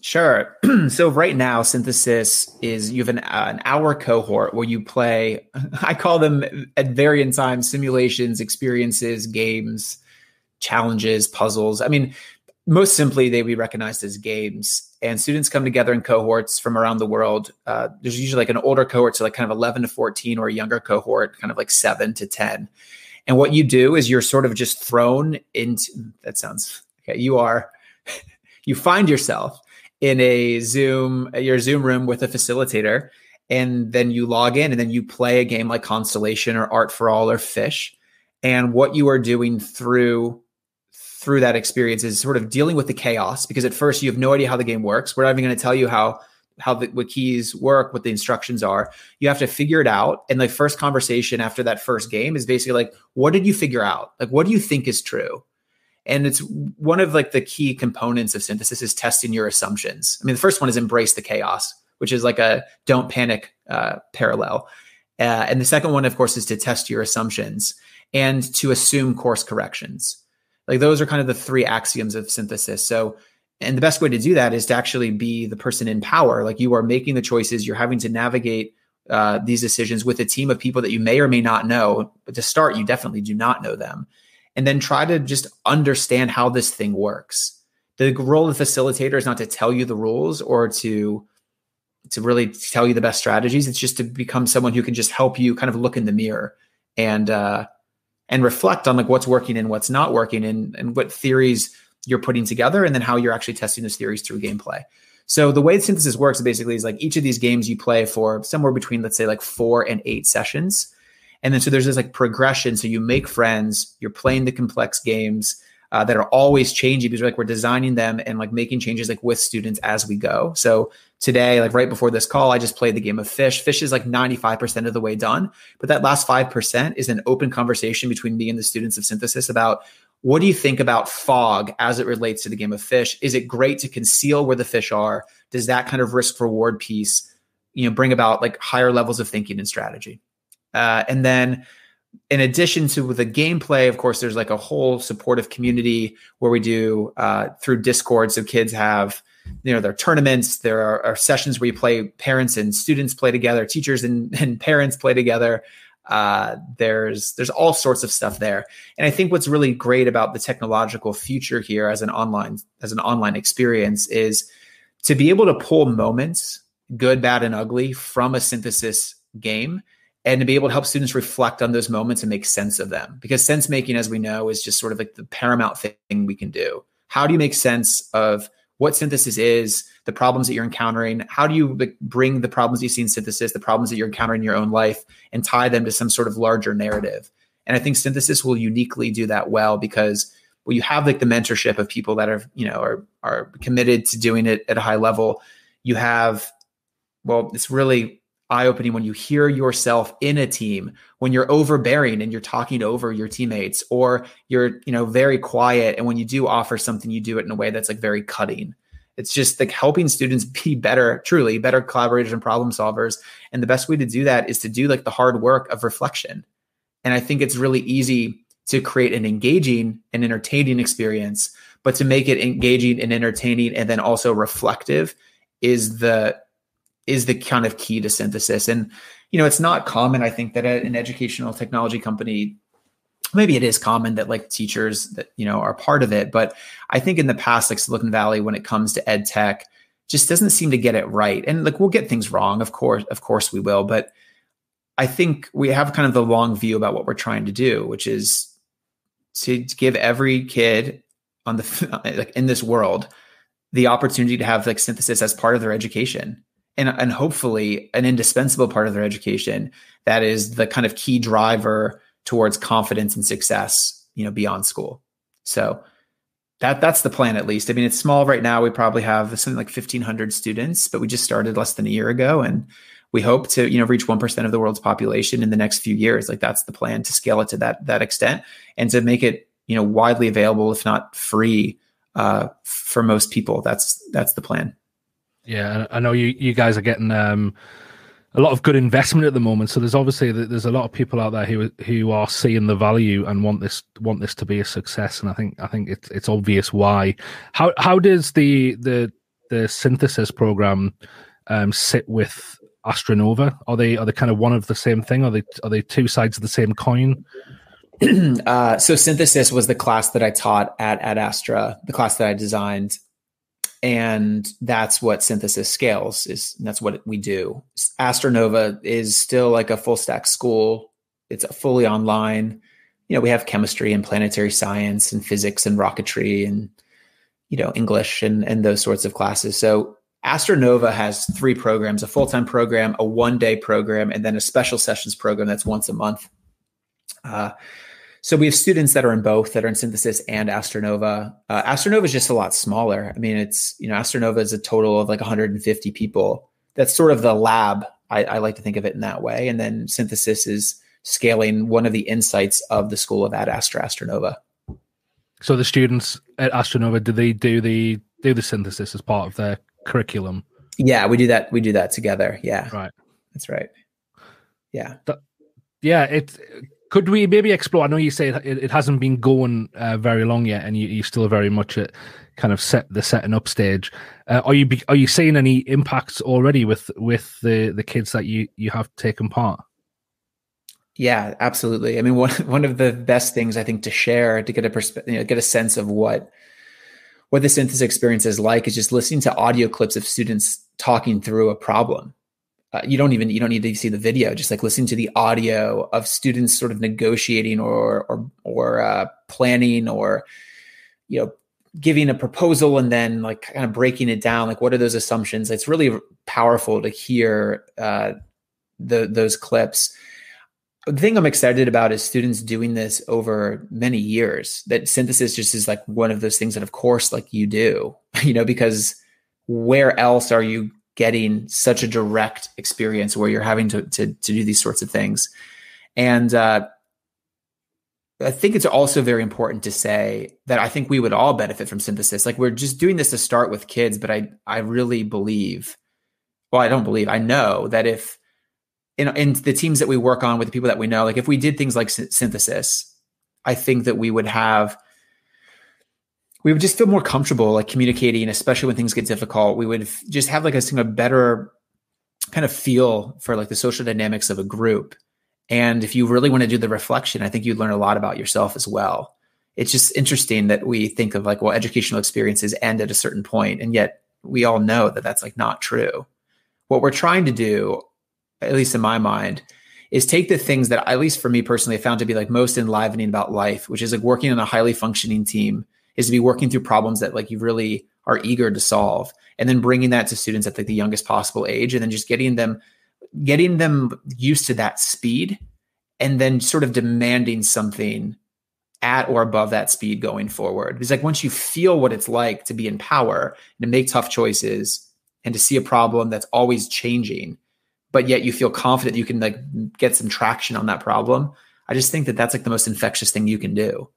Sure. So right now, synthesis is, you have an, uh, an hour cohort where you play, I call them at varying times, simulations, experiences, games, challenges, puzzles. I mean, most simply, they be recognized as games. And students come together in cohorts from around the world. Uh, there's usually like an older cohort, so like kind of eleven to fourteen, or a younger cohort, kind of like seven to ten. And what you do is you're sort of just thrown into, that sounds, okay, you are, you find yourself in a Zoom, your Zoom room with a facilitator, and then you log in, and then you play a game like Constellation or Art for All or Fish. And what you are doing through through that experience is sort of dealing with the chaos, because at first you have no idea how the game works. We're not even going to tell you how, how the what keys work, what the instructions are. You have to figure it out. And the first conversation after that first game is basically like, what did you figure out? Like, what do you think is true? And it's one of like the key components of synthesis is testing your assumptions. I mean, the first one is embrace the chaos. which is like a don't panic uh, parallel. Uh, and the second one, of course, is to test your assumptions and to assume course corrections. Like those are kind of the three axioms of synthesis. So, and the best way to do that is to actually be the person in power. Like you are making the choices, you're having to navigate uh, these decisions with a team of people that you may or may not know, but to start, you definitely do not know them. And then try to just understand how this thing works. The role of the facilitator is not to tell you the rules or to, to really tell you the best strategies. It's just to become someone who can just help you kind of look in the mirror and, uh, and reflect on like what's working and what's not working and, and what theories you're putting together and then how you're actually testing those theories through gameplay. So the way synthesis works basically is like each of these games you play for somewhere between, let's say, like four and eight sessions. And then so there's this like progression. So you make friends, you're playing the complex games uh, that are always changing because like we're designing them and like making changes like with students as we go. So today, like right before this call, I just played the game of Fish. Fish is like ninety-five percent of the way done, but that last five percent is an open conversation between me and the students of synthesis about what do you think about fog as it relates to the game of Fish? Is it great to conceal where the fish are? Does that kind of risk reward piece, you know, bring about like higher levels of thinking and strategy? Uh, and then in addition to the gameplay, of course, there's like a whole supportive community where we do uh, through Discord. So kids have, you know, their tournaments, there are, are sessions where you play, parents and students play together, teachers and, and parents play together. Uh, there's, there's all sorts of stuff there. And I think what's really great about the technological future here as an online, as an online experience is to be able to pull moments, good, bad, and ugly from a synthesis game and to be able to help students reflect on those moments and make sense of them. Because sense making, as we know, is just sort of like the paramount thing we can do. How do you make sense of what synthesis is, the problems that you're encountering? How do you like, bring the problems you see in synthesis, the problems that you're encountering in your own life, and tie them to some sort of larger narrative? And I think synthesis will uniquely do that well because well, you have like the mentorship of people that are, you know, are, are committed to doing it at a high level. You have, well, it's really eye-opening when you hear yourself in a team, when you're overbearing and you're talking over your teammates, or you're, you know, very quiet. And when you do offer something, you do it in a way that's like very cutting. It's just like helping students be better, truly better collaborators and problem solvers. And the best way to do that is to do like the hard work of reflection. And I think it's really easy to create an engaging and entertaining experience, but to make it engaging and entertaining and then also reflective is the is the kind of key to synthesis. And, you know, it's not common. I think that at an educational technology company, maybe it is common that like teachers that, you know, are part of it. But I think in the past, like Silicon Valley, when it comes to ed tech, just doesn't seem to get it right. And like, we'll get things wrong. Of course, of course we will. But I think we have kind of the long view about what we're trying to do, which is to give every kid on the, like in this world, the opportunity to have like synthesis as part of their education. And, and hopefully an indispensable part of their education that is the kind of key driver towards confidence and success, you know, beyond school. So that that's the plan, at least. I mean, it's small right now. We probably have something like fifteen hundred students, but we just started less than a year ago. And we hope to, you know, reach one percent of the world's population in the next few years. Like that's the plan, to scale it to that, that extent and to make it, you know, widely available, if not free uh, for most people. That's, that's the plan. Yeah, I know you, you guys are getting um, a lot of good investment at the moment. So there's obviously there's a lot of people out there who who are seeing the value and want this want this to be a success. And I think I think it's it's obvious why. How how does the the the synthesis program um, sit with Astra Nova? Are they are they kind of one of the same thing? Are they are they two sides of the same coin? uh, so synthesis was the class that I taught at Ad Astra, the class that I designed. And that's what synthesis scales is. And that's what we do. Astra Nova is still like a full stack school. It's fully online. You know, we have chemistry and planetary science and physics and rocketry and, you know, English and, and those sorts of classes. So Astra Nova has three programs, a full-time program, a one-day program, and then a special sessions program that's once a month. Uh, So we have students that are in both, that are in synthesis and Astra Nova. Uh, Astra Nova is just a lot smaller. I mean, it's, you know, Astra Nova is a total of like one hundred fifty people. That's sort of the lab. I, I like to think of it in that way. And then synthesis is scaling one of the insights of the school of Ad Astra, Astra Nova. So the students at Astra Nova, do they do the do the synthesis as part of their curriculum? Yeah, we do that. We do that together. Yeah. Right. That's right. Yeah. But, yeah. It could we maybe explore? I know you say it, it hasn't been going uh, very long yet, and you, you're still very much at kind of set the setting up stage. Uh, are you are you seeing any impacts already with with the the kids that you you have taken part? Yeah, absolutely. I mean, one one of the best things I think to share to get a perspective, you know, get a sense of what. what the synthesis experience is like is just listening to audio clips of students talking through a problem. Uh, you don't even, you don't need to see the video, just like listening to the audio of students sort of negotiating or, or, or uh, planning or, you know, giving a proposal and then like kind of breaking it down. Like, what are those assumptions? It's really powerful to hear uh, the, those clips. The thing I'm excited about is students doing this over many years, that synthesis just is like one of those things that of course, like you do, you know, because where else are you getting such a direct experience where you're having to, to, to do these sorts of things. And uh, I think it's also very important to say that I think we would all benefit from synthesis. Like we're just doing this to start with kids, but I, I really believe, well, I don't believe, I know that if, In, in the teams that we work on with the people that we know, like if we did things like sy- synthesis, I think that we would have, we would just feel more comfortable like communicating, especially when things get difficult. We would f- just have like a, a better kind of feel for like the social dynamics of a group. And if you really want to do the reflection, I think you'd learn a lot about yourself as well. It's just interesting that we think of like, well, educational experiences end at a certain point. And yet we all know that that's like not true. What we're trying to do, at least in my mind, is take the things that, at least for me personally, I found to be like most enlivening about life, which is like working on a highly functioning team, is to be working through problems that like you really are eager to solve, and then bringing that to students at like the youngest possible age, and then just getting them, getting them used to that speed, and then sort of demanding something at or above that speed going forward. Because like once you feel what it's like to be in power and to make tough choices and to see a problem that's always changing, but yet you feel confident you can like get some traction on that problem. I just think that that's like the most infectious thing you can do.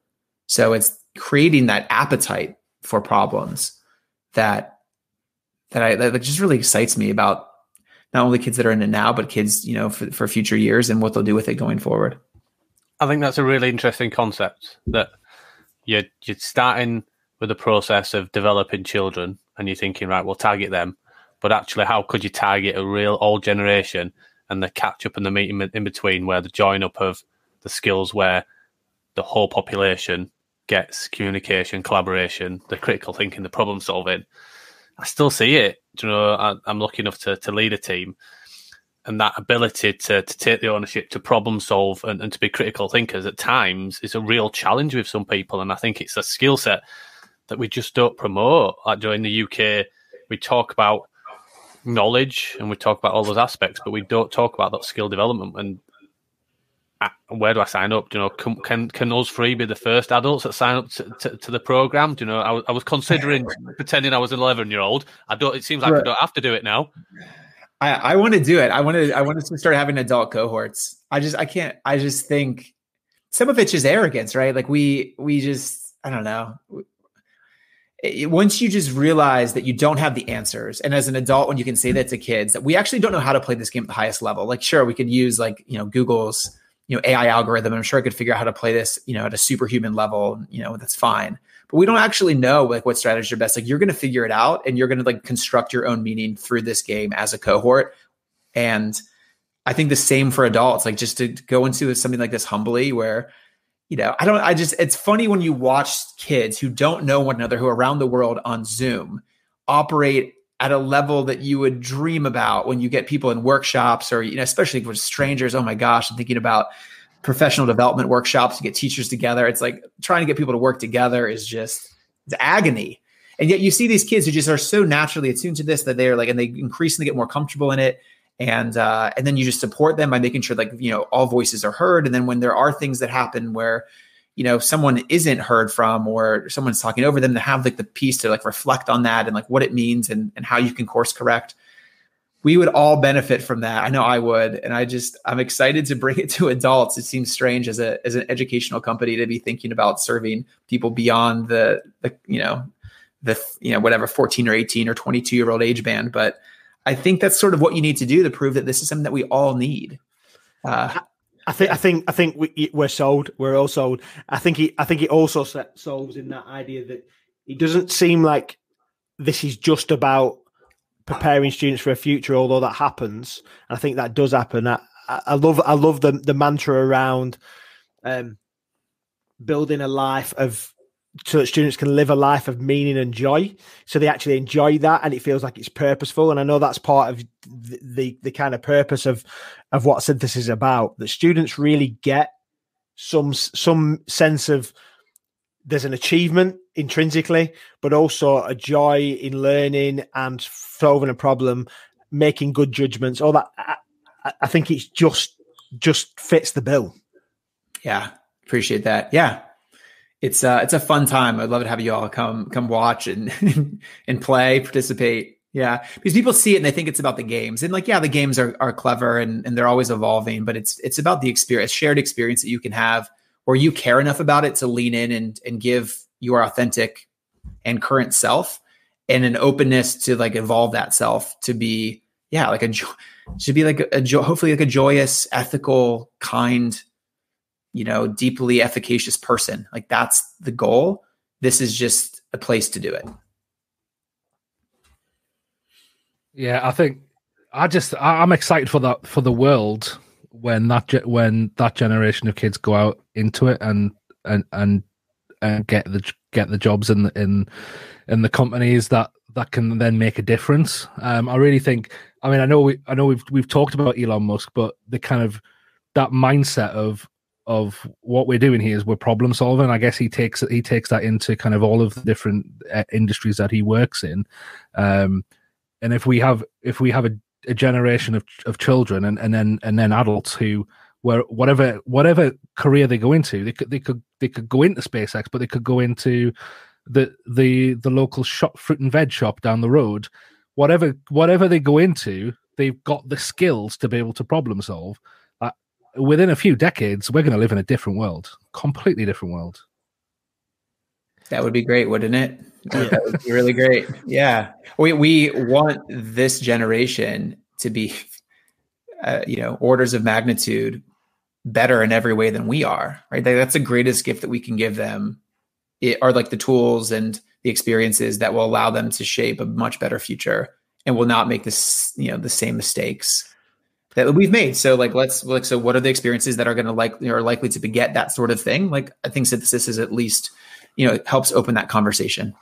So it's creating that appetite for problems that, that I, that just really excites me about not only kids that are in it now, but kids, you know, for, for future years and what they'll do with it going forward. I think that's a really interesting concept, that you're, you're starting with the process of developing children and you're thinking, right, we'll target them. But actually, how could you target a real old generation and the catch-up and the meeting in between, where the join-up of the skills where the whole population gets communication, collaboration, the critical thinking, the problem-solving? I still see it. You know, I, I'm lucky enough to, to lead a team. And that ability to, to take the ownership, to problem-solve and, and to be critical thinkers at times is a real challenge with some people. And I think it's a skill set that we just don't promote. Like, you know, in the U K, we talk about knowledge and we talk about all those aspects, but we don't talk about that skill development. And where do I sign up? Do you know, can can, can those three be the first adults that sign up to, to, to the program? Do you know, I, I was considering pretending I was an eleven year old. I don't, it seems like right. I don't have to do it now. I, I want to do it. I want to, I want to start having adult cohorts. I just, I can't, I just think some of it's just arrogance, right? Like we, we just, I don't know. Once you just realize that you don't have the answers, and as an adult, when you can say that to kids, that we actually don't know how to play this game at the highest level. Like, sure, we could use like, you know, Google's, you know, A I algorithm. I'm sure I could figure out how to play this, you know, at a superhuman level, you know, that's fine. But we don't actually know like what strategies are best. Like you're going to figure it out and you're going to like construct your own meaning through this game as a cohort. And I think the same for adults, like just to go into something like this humbly where, you know, I don't, I just, it's funny when you watch kids who don't know one another, who are around the world on Zoom, operate at a level that you would dream about when you get people in workshops or, you know, especially for strangers. Oh my gosh, I'm thinking about professional development workshops to get teachers together. It's like trying to get people to work together is just, it's agony. And yet you see these kids who just are so naturally attuned to this that they're like, and they increasingly get more comfortable in it. And, uh, and then you just support them by making sure like, you know, all voices are heard. And then when there are things that happen where, you know, someone isn't heard from or someone's talking over them, to have like the piece to like reflect on that and like what it means and, and how you can course correct. We would all benefit from that. I know I would. And I just, I'm excited to bring it to adults. It seems strange as a, as an educational company to be thinking about serving people beyond the, the, you know, the, you know, whatever fourteen or eighteen or twenty-two year old age band, but I think that's sort of what you need to do to prove that this is something that we all need. Uh, I think, I think, I think we, we're sold. We're all sold. I think he, I think it also solves in that idea that it doesn't seem like this is just about preparing students for a future, although that happens. And I think that does happen. I, I love, I love the, the mantra around um, building a life of, so that students can live a life of meaning and joy. So they actually enjoy that and it feels like it's purposeful. And I know that's part of the, the, the kind of purpose of, of what Synthesis is about, that students really get some, some sense of there's an achievement intrinsically, but also a joy in learning and solving a problem, making good judgments, all that. I, I think it's just, just fits the bill. Yeah. Appreciate that. Yeah. It's uh it's a fun time. I'd love to have you all come come watch and and play, participate. Yeah. Because people see it and they think it's about the games. And like, yeah, the games are are clever and, and they're always evolving, but it's it's about the experience, shared experience that you can have where you care enough about it to lean in and and give your authentic and current self and an openness to like evolve that self to be, yeah, like a jo- to be like a jo- hopefully like a joyous, ethical, kind, you know, deeply efficacious person. Like that's the goal. This is just a place to do it. Yeah. I think I just, I'm excited for that, for the world when that, when that generation of kids go out into it and, and, and, and get the, get the jobs in, the, in, in the companies that, that can then make a difference. Um, I really think, I mean, I know we, I know we've, we've talked about Elon Musk, but the kind of that mindset of, of what we're doing here is we're problem solving. I guess he takes he takes that into kind of all of the different uh, industries that he works in, um, and if we have if we have a, a generation of of children and, and then and then adults who were whatever whatever career they go into, they could they could they could go into SpaceX, but they could go into the the the local shop, fruit and veg shop down the road. Whatever whatever they go into, they've got the skills to be able to problem solve. Within a few decades, we're going to live in a different world, completely different world. That would be great, wouldn't it? Yeah. That would be really great. Yeah. We we want this generation to be, uh, you know, orders of magnitude better in every way than we are, right? That's the greatest gift that we can give them. It are like the tools and the experiences that will allow them to shape a much better future and will not make this, you know, the same mistakes that we've made. So like, let's like, so what are the experiences that are going to like, are likely to beget that sort of thing? Like, I think Synthesis is at least, you know, it helps open that conversation.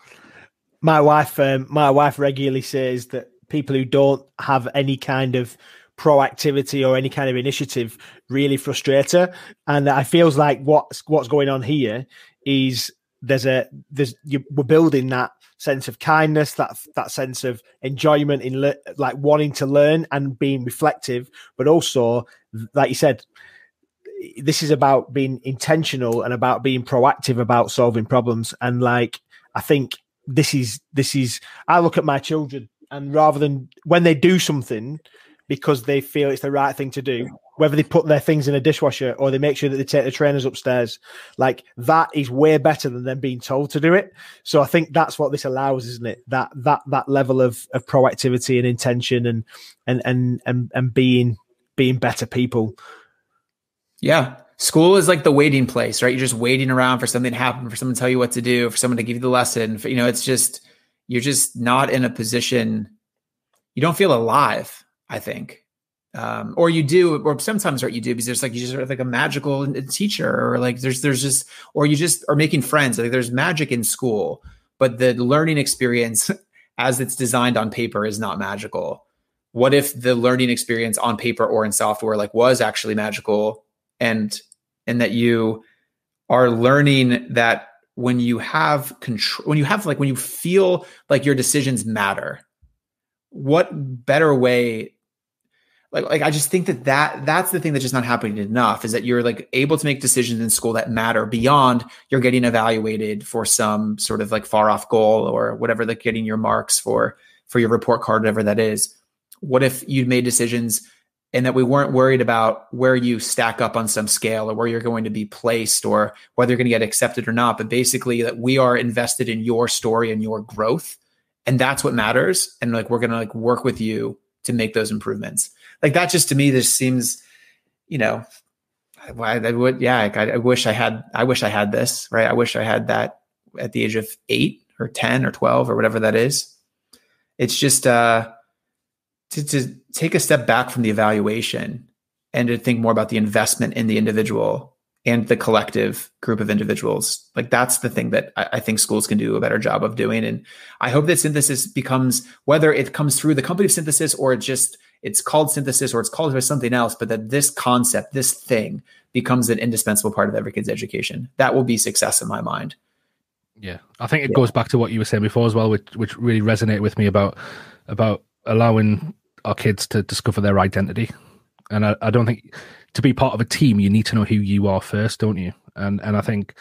My wife, um, my wife regularly says that people who don't have any kind of proactivity or any kind of initiative really frustrate her. And I feels like what's, what's going on here is there's a, there's, you, we're building that sense of kindness, that that sense of enjoyment in le- like wanting to learn and being reflective, but also, like you said, this is about being intentional and about being proactive about solving problems. And like, I think this is this is. I look at my children, and rather than when they do something because they feel it's the right thing to do, whether they put their things in a dishwasher or they make sure that they take the trainers upstairs, like that is way better than them being told to do it. So I think that's what this allows, isn't it? That, that, that level of, of proactivity and intention and, and, and, and, and being, being better people. Yeah. School is like the waiting place, right? You're just waiting around for something to happen, for someone to tell you what to do, for someone to give you the lesson. For, you know, it's just, you're just not in a position, you don't feel alive, I think. Um, or you do, or sometimes right, you do because there's like, you just sort of like a magical teacher or like there's, there's just, or you just are making friends. Like there's magic in school, but the learning experience as it's designed on paper is not magical. What if the learning experience on paper or in software like was actually magical and, and that you are learning that when you have control, when you have like, when you feel like your decisions matter, what better way? Like, like I just think that, that that's the thing that's just not happening enough is that you're like able to make decisions in school that matter beyond you're getting evaluated for some sort of like far off goal or whatever, like getting your marks for, for your report card, whatever that is. What if you'd made decisions and that we weren't worried about where you stack up on some scale or where you're going to be placed or whether you're going to get accepted or not, but basically that we are invested in your story and your growth. And that's what matters. And like, we're going to like work with you to make those improvements. Like that, just to me, this seems, you know, I, I would, yeah, like I, I wish I had, I wish I had this, right? I wish I had that at the age of eight or ten or twelve or whatever that is. It's just uh, to, to take a step back from the evaluation and to think more about the investment in the individual and the collective group of individuals. Like that's the thing that I, I think schools can do a better job of doing. And I hope that Synthesis becomes, whether it comes through the company of Synthesis or it just, it's called Synthesis or it's called something else, but that this concept, this thing becomes an indispensable part of every kid's education. That will be success in my mind. Yeah. I think it yeah. goes back to what you were saying before as well, which, which really resonated with me about, about allowing our kids to discover their identity. And I, I don't think to be part of a team, you need to know who you are first, don't you? And, and I think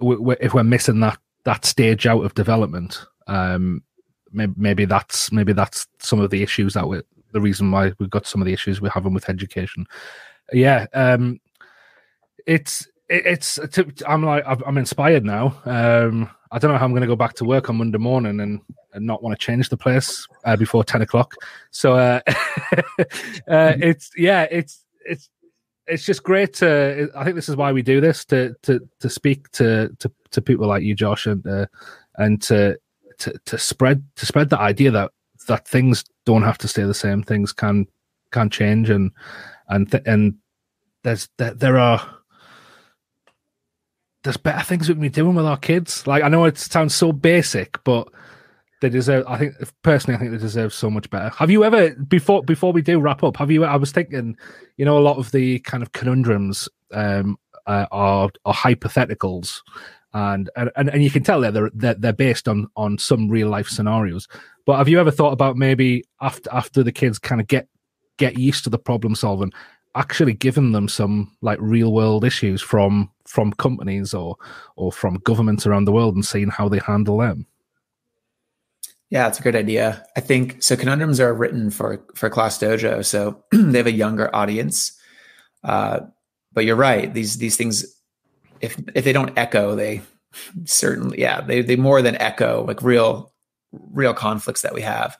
we, we, if we're missing that, that stage out of development, um, maybe, maybe that's, maybe that's some of the issues that we're, the reason why we've got some of the issues we're having with education. Yeah. Um, it's, it's, I'm like, I'm inspired now. Um, I don't know how I'm going to go back to work on Monday morning and, and not want to change the place uh, before ten o'clock. So uh, uh, it's, yeah, it's, it's, it's just great to, I think this is why we do this, to, to, to speak to, to, to people like you, Josh, and, uh, and to, to, to spread, to spread the idea that, that things don't have to stay the same. Things can, can change. And, and, th- and there's, there, there are, there's better things we can be doing with our kids. Like, I know it sounds so basic, but they deserve, I think, personally, I think they deserve so much better. Have you ever, before before we do wrap up, have you, I was thinking, you know, a lot of the kind of conundrums um, uh, are, are hypotheticals, and, and and you can tell they're, they're, they're based on, on some real-life scenarios. But have you ever thought about maybe after after the kids kind of get get used to the problem-solving, actually giving them some like real world issues from from companies or or from governments around the world and seeing how they handle them? Yeah, it's a great idea. I think so. Conundrums are written for for Class Dojo, so they have a younger audience. Uh, but you're right; these these things, if if they don't echo, they certainly yeah they they more than echo like real real conflicts that we have.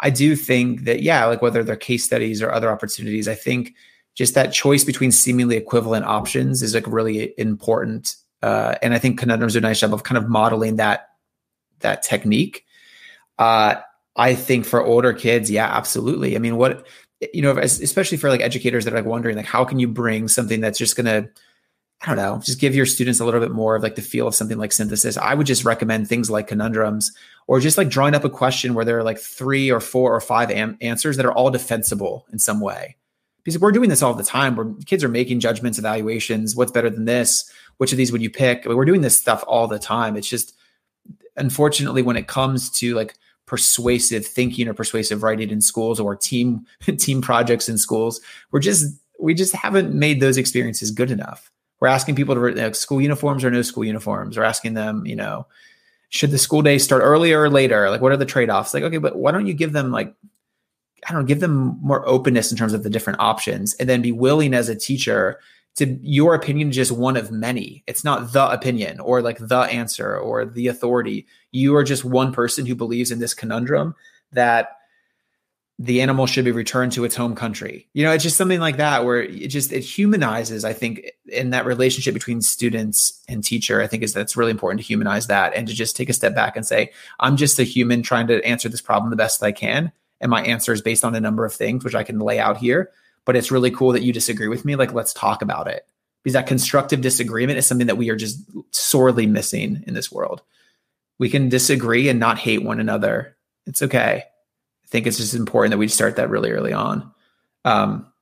I do think that yeah, like whether they're case studies or other opportunities, I think. Just that choice between seemingly equivalent options is like really important. Uh, and I think conundrums do a nice job of kind of modeling that, that technique. Uh, I think for older kids, yeah, absolutely. I mean, what, you know, especially for like educators that are like wondering, like, how can you bring something that's just going to, I don't know, just give your students a little bit more of like the feel of something like Synthesis. I would just recommend things like conundrums or just like drawing up a question where there are like three or four or five am- answers that are all defensible in some way. Because we're doing this all the time where kids are making judgments, evaluations, what's better than this? Which of these would you pick? I mean, we're doing this stuff all the time. It's just, unfortunately, when it comes to like persuasive thinking or persuasive writing in schools or team team projects in schools, we're just, we just haven't made those experiences good enough. We're asking people to, you know, school uniforms or no school uniforms. We're asking them, you know, should the school day start earlier or later? Like, what are the trade-offs? Like, okay, but why don't you give them like, I don't know, give them more openness in terms of the different options and then be willing as a teacher to your opinion, just one of many. It's not the opinion or like the answer or the authority. You are just one person who believes in this conundrum that the animal should be returned to its home country. You know, it's just something like that where it just, it humanizes, I think, in that relationship between students and teacher. I think is that's really important to humanize that and to just take a step back and say, I'm just a human trying to answer this problem the best I can. And my answer is based on a number of things, which I can lay out here, but it's really cool that you disagree with me. Like, let's talk about it, because that constructive disagreement is something that we are just sorely missing in this world. We can disagree and not hate one another. It's okay. I think it's just important that we start that really early on. Um,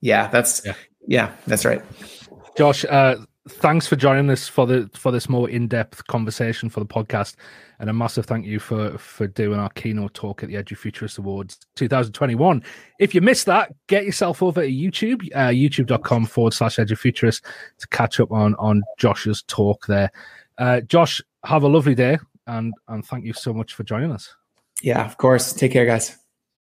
yeah, that's, yeah. yeah, that's right. Josh, uh, thanks for joining us for the for this more in-depth conversation for the podcast, and a massive thank you for for doing our keynote talk at the Edufuturists Awards twenty twenty-one. If you missed that, get yourself over to YouTube, uh, youtube.com forward slash Edufuturists to catch up on on Josh's talk there. Uh, Josh, have a lovely day, and and thank you so much for joining us. Yeah, of course. Take care, guys.